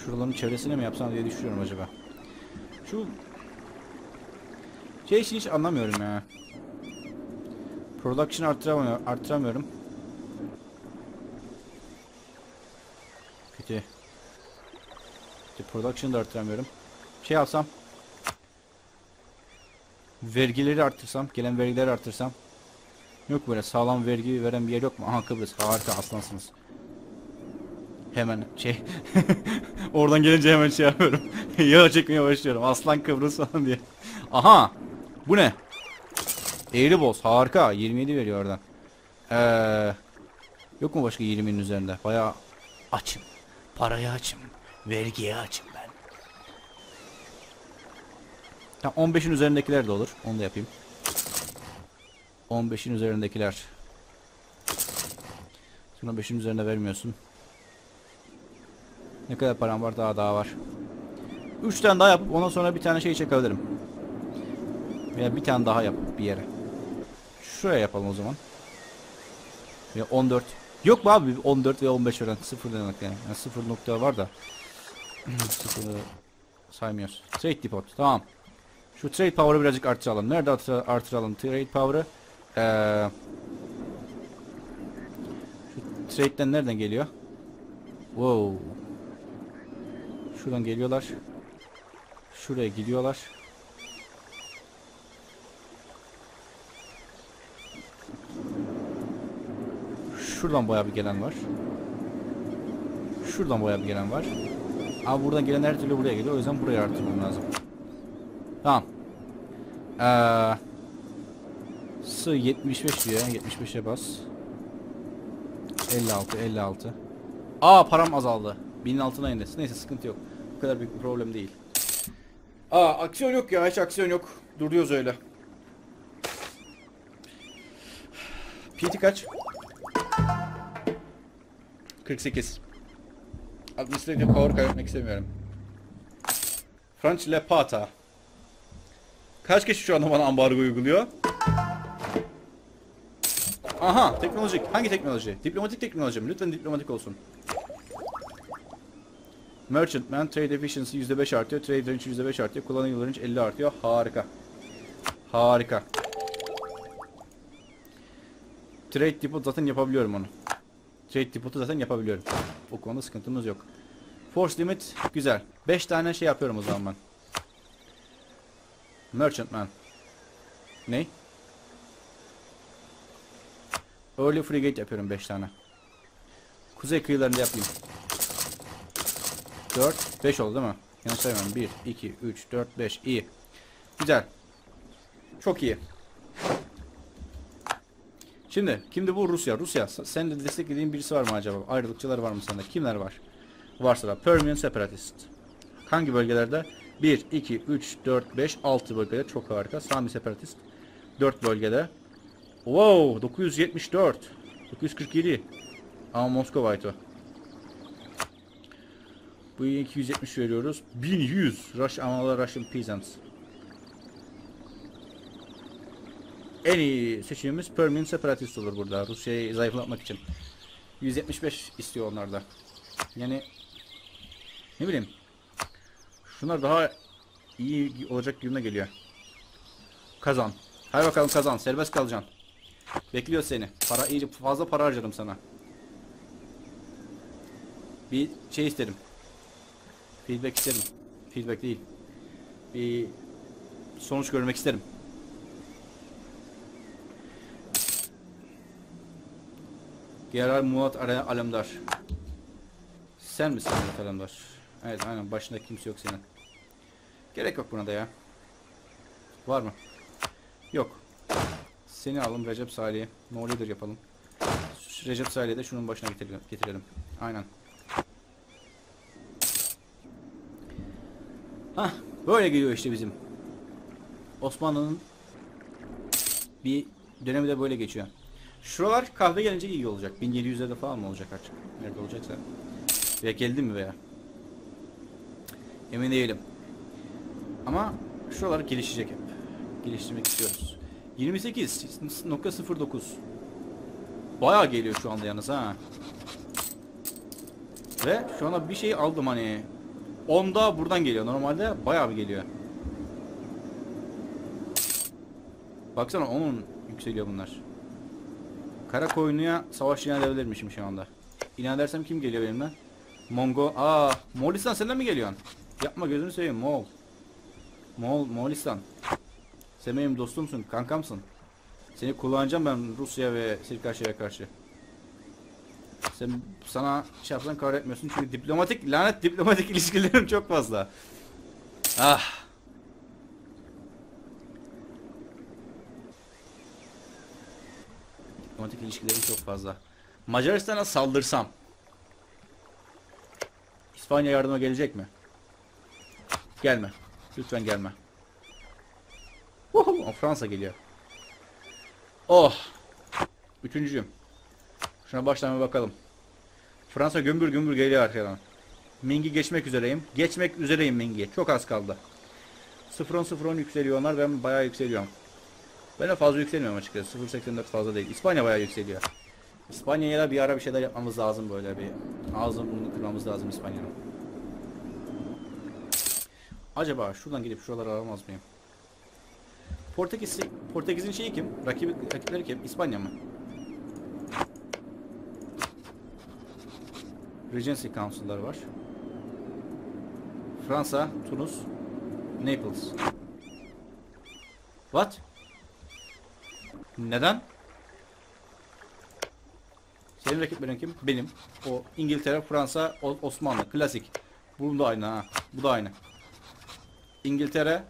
Şuraların çevresine mi yapsam diye düşünüyorum acaba. Şu şey hiç anlamıyorum ya. Production arttıramıyorum. Kötü. Production'ı da arttıramıyorum. Şey yapsam, vergileri artırsam, gelen vergileri artırsam. Yok böyle sağlam vergi veren bir yer yok mu? Aha, Kıbrıs. Harika, aslansınız. Hemen şey oradan gelince hemen şey yapıyorum. Yağı çekmeye başlıyorum. Aslan Kıbrıs falan diye. Aha! Bu ne? Eğriboz. Harika. 27 veriyor oradan. Yok mu başka 20'nin üzerinde? Bayağı açım. Paraya açım. Vergiye açım. 15'in üzerindekiler de olur. Onu da yapayım. 15'in üzerindekiler. Şuna 5'in üzerine vermiyorsun. Ne kadar param var? Daha var. 3 tane daha yapıp ondan sonra bir tane şey çekebilirim. Veya bir tane daha yapıp bir yere. Şuraya yapalım o zaman. Ya 14. Yok mu abi 14 ve 15 öğren? 0 demek yani. Yani 0 nokta var da. 0'ı saymıyoruz. Trade depot. Tamam. Şu trade power'ı birazcık artıralım. Nerede artıralım trade power'ı? Şu trade'den nereden geliyor? Wow. Şuradan geliyorlar. Şuraya gidiyorlar. Şuradan bayağı bir gelen var. Şuradan bayağı bir gelen var. Ama buradan gelen her türlü buraya geliyor. O yüzden burayı artırmam lazım. Tamam. Sı 75 diyor. 75'e bas. 56, 56. Aa param azaldı. 1000'in altına indi. Neyse sıkıntı yok. Bu kadar büyük bir problem değil. Aa aksiyon yok ya. Hiç aksiyon yok. Duruyoruz öyle. PT kaç? 48. Administrative power kaybetmek istemiyorum. French Lepata. Kaç kişi şu anda bana ambargo uyguluyor? Aha teknolojik. Hangi teknoloji? Diplomatik teknoloji mi? Lütfen diplomatik olsun. Merchantman trade efficiency %5 artıyor. Trade range %5 artıyor. Kullanıcı range 50 artıyor. Harika. Harika. Trade depot zaten yapabiliyorum onu. Trade depot'u zaten yapabiliyorum. O konuda sıkıntımız yok. Force limit güzel. 5 tane şey yapıyorum o zaman ben. Merchantman. Ne? Early frigate yapıyorum 5 tane. Kuzey kıyılarında yapayım. 4, 5 oldu değil mi? Yanlış saymıyorum. 1, 2, 3, 4, 5. İyi. Güzel. Çok iyi. Şimdi kimdi bu? Rusya. Rusya. Sen de desteklediğin birisi var mı acaba? Ayrılıkçılar var mı sende? Kimler var? Varsa da. Permian Separatist. Hangi bölgelerde? 1, 2, 3, 4, 5, 6 bölgede. Çok harika. Sami Separatist. 4 bölgede. Wow. 974. 947. Ama Moskova'ydı. Bu 270 veriyoruz. 1100. Russian Peasants. En iyi seçimimiz Permian Separatist olur burada. Rusya'yı zayıflatmak için. 175 istiyor onlar da. Yani ne bileyim. Şunlar daha iyi olacak gibime geliyor. Kazan. Hadi bakalım kazan. Serbest kalacaksın. Bekliyor seni. Para iyice fazla para harcadım sana. Bir şey isterim. Feedback isterim. Feedback değil. Bir sonuç görmek isterim. General Murat Alemdar. Sen misin Murat Alemdar? Evet aynen, başında kimse yok senin. Gerek yok buna da ya. Var mı? Yok. Seni alalım Recep Salih'e. No leader yapalım. Recep Salih'e de şunun başına getirelim. Aynen. Hah böyle geliyor işte bizim. Osmanlı'nın bir dönemi de böyle geçiyor. Şuralar kahve gelince iyi olacak. 1700'lerde falan mı olacak artık? Nerede olacaksa. Veya geldi mi veya? Emin değilim. Ama şuralar gelişecek hep. Geliştirmek istiyoruz. 28.09. Bayağı geliyor şu anda yalnız ha. Ve şu anda bir şey aldım hani. 10'da buradan geliyor. Normalde bayağı bir geliyor. Baksana onun yükseliyor bunlar. Karakoyunlu'ya savaş ilan edebilirmişim şu anda. İlan edersem kim geliyor benimle? Mongo. Aa, Moğolistan senden mi geliyorsun? Yapma gözünü seveyim Moğol. Moğolistan. Sen benim dostumsun, kankamsın. Seni kullanacağım ben Rusya ve Sirkaya'ya karşı. Sen sana şey yapsan kar etmiyorsun çünkü diplomatik lanet diplomatik ilişkilerim çok fazla. Ah. Diplomatik ilişkilerim çok fazla. Macaristan'a saldırsam İspanya yardıma gelecek mi? Gelme. Lütfen gelme. Fransa geliyor. Oh. Üçüncüyüm. Şuna başlamaya bakalım. Fransa gümbür gümbür geliyor arkadan. Mingi geçmek üzereyim. Geçmek üzereyim Mingi. Çok az kaldı. 0-10-0-10 yükseliyor onlar. Ben bayağı yükseliyorum. Ben de fazla yükselmiyorum açıkçası. 0.84 fazla değil. İspanya bayağı yükseliyor. İspanya'ya da bir ara bir şeyler yapmamız lazım böyle bir. Ağzını burnunu kırmamız lazım İspanya'nın. Acaba şuradan gidip şuraları alamaz mıyım? Portekiz'in şeyi kim? Rakipleri kim? İspanya mı? Regency Council'ları var. Fransa, Tunus, Naples. What? Neden? Senin rakiplerin kim? Benim. O İngiltere, Fransa, Osmanlı. Klasik. Bunun da aynı ha. Bu da aynı. İngiltere,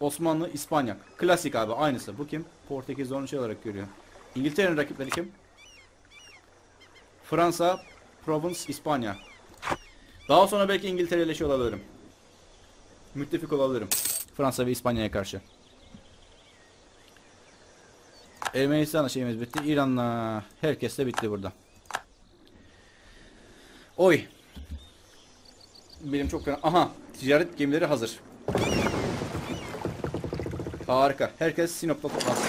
Osmanlı, İspanya. Klasik abi. Aynısı. Bu kim? Portekiz 13 olarak görüyor. İngiltere'nin rakipleri kim? Fransa, Provence, İspanya. Daha sonra belki İngiltere'yle şey olabilirim. Müttefik olabilirim. Fransa ve İspanya'ya karşı. Ermenistan'la şeyimiz bitti. İran'la herkesle bitti burada. Oy. Benim çok... Aha. Ticaret gemileri hazır. Harika. Herkes Sinop'ta toplansın.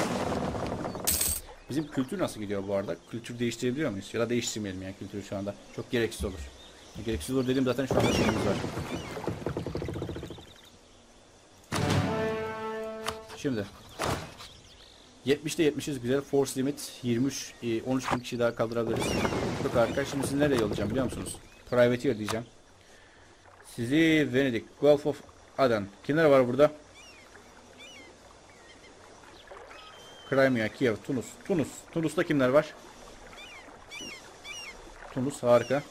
Bizim kültür nasıl gidiyor bu arada? Kültür değiştirebiliyor muyuz? Ya da değiştirmeyelim yani kültürü şu anda. Çok gereksiz olur. Gereksiz olur dedim zaten şu anda şeyimiz var. Şimdi. 70'te 70'iz güzel. Force limit 23. 13.000 kişi daha kaldırabiliriz. Çok harika. Şimdi sizi nereye yollayacağım biliyor musunuz? Privateer diyeceğim. Sizi Venedik. Gulf of Aden. Kimler var burada? Crimea, Kiev, Tunus. Tunus. Tunus'ta kimler var? Tunus harika.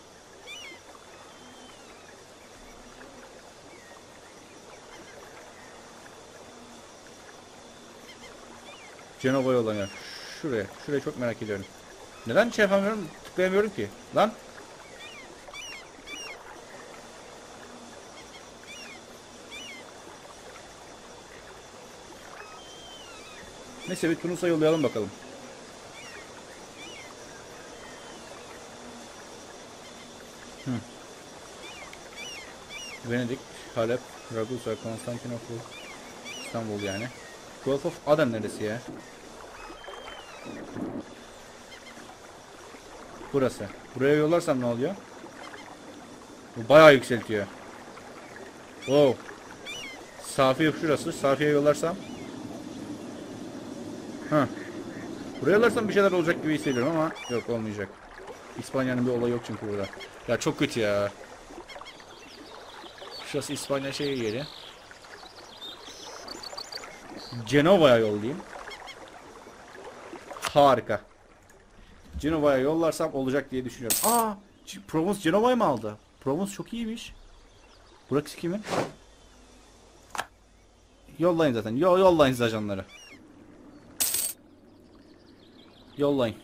Cenova'ya yollanıyor. Şuraya. Şurayı çok merak ediyorum. Neden şey yapamıyorum? Tıklayamıyorum ki. Lan. Neyse bir Tunus'a yollayalım bakalım. Venedik, Halep, Ragusa, Konstantinopol, İstanbul yani. Gulf of Aden neresi ya? Burası. Buraya yollarsam ne oluyor? Bu bayağı yükseltiyor. Wow. Safiye şurası. Safiye'ye yollarsam. Heh. Buraya yollarsam bir şeyler olacak gibi hissediyorum ama yok olmayacak. İspanya'nın bir olayı yok çünkü burada. Ya çok kötü ya. Şurası İspanya şey yeri. Cenova'ya yollayayım. Harika. Cenova'ya yollarsam olacak diye düşünüyorum. Aa, Provence Cenova'yı mı aldı? Provence çok iyiymiş. Burası kimin? Yollayın zaten. Yollayın ajanları. Yollayın.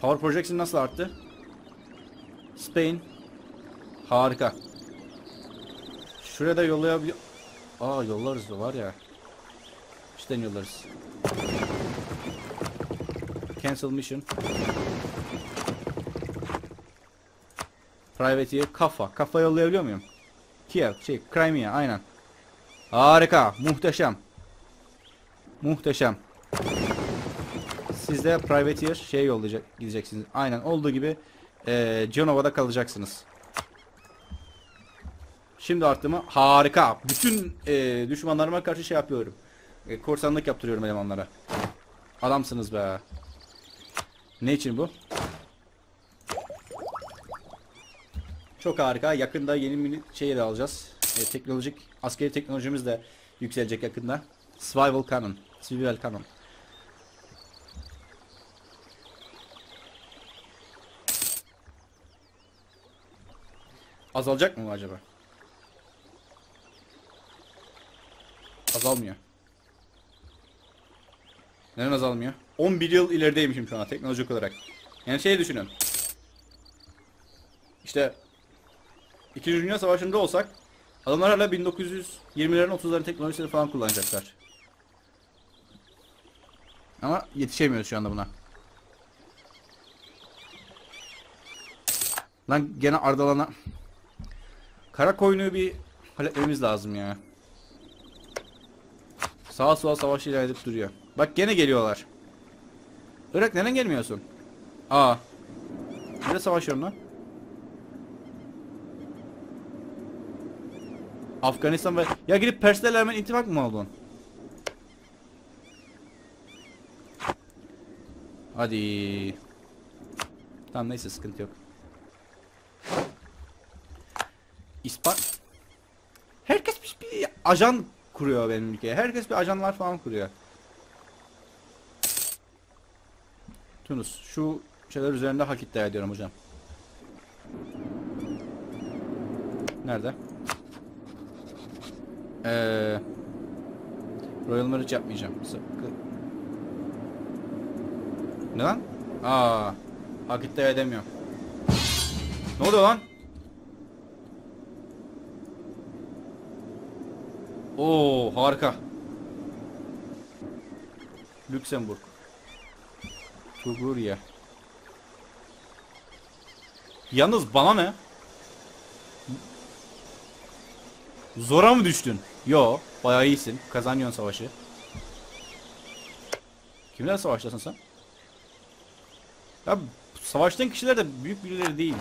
Power Projection nasıl arttı? Spain. Harika. Şuraya da yollayabiliyor. Aa yollarız da var ya. İşte yollarız. Cancel mission. Privateer kafa. Kafa yollayabiliyor muyum? Kiev, şey, Crimea aynen. Harika, muhteşem. Muhteşem. Siz de privateer şey yollayacak gideceksiniz. Aynen olduğu gibi Cenova'da kalacaksınız. Şimdi artımı harika. Bütün düşmanlarıma karşı şey yapıyorum. Korsanlık yaptırıyorum elemanlara. Adamsınız be. Ne için bu? Çok harika. Yakında yeni bir şey de alacağız. Teknolojik askeri teknolojimiz de yükselecek yakında. Survival cannon. Azalacak mı acaba? Azalmıyor. Neden azalmıyor? 11 yıl ilerideymişim şu an teknolojik olarak. Yani şey düşünün. İşte 2. Dünya Savaşı'nda olsak adamlar hala 1920'lerin 30'ların teknolojisini falan kullanacaklar. Ama yetişemiyoruz şu anda buna. Lan gene Ardalan'a. Karakoyunlu'yu bir halletmemiz lazım ya. Sağa sola savaş ilan edip duruyor. Bak gene geliyorlar. Irak neden gelmiyorsun? Aa. Nerede savaşıyorsun lan? Afganistan ve... Ya gidip Perslerle hemen ittifak mı oldun? Hadi. Tamam neyse sıkıntı yok. İspan... Herkes bir ajan kuruyor benim ülkeye. Herkes bir ajanlar falan kuruyor. Tunus. Şu şeyler üzerinde hak iddia ediyorum hocam. Nerede? Royal Marriage yapmayacağım. Ne lan? Aa, hak iddia edemiyorum. Ne oluyor lan? Oo, harika. Lüksemburg. Suriye. Yalnız bana ne? Zora mı düştün? Yo, bayağı iyisin. Kazanıyorsun savaşı. Kimler savaştasın sen? Ya savaştığın kişiler de büyük birileri değil.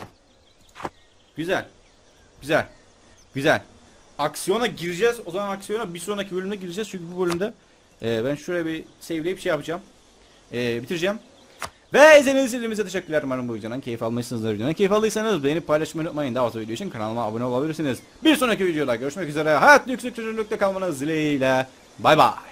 Güzel. Güzel. Güzel. Aksiyona gireceğiz. O zaman aksiyona bir sonraki bölümde gireceğiz. Çünkü bu bölümde ben şuraya bir save'leyip şey yapacağım. Bitireceğim. Ve izlediğiniz için teşekkürler. Umarım bu videodan keyif almışsınızdır. Videodan keyif aldıysanız beğenip paylaşmayı unutmayın. Daha fazla video için kanalıma abone olabilirsiniz. Bir sonraki videoda görüşmek üzere. Hayat yüksek çözünürlükte kalmanız dileğiyle. Bay bay.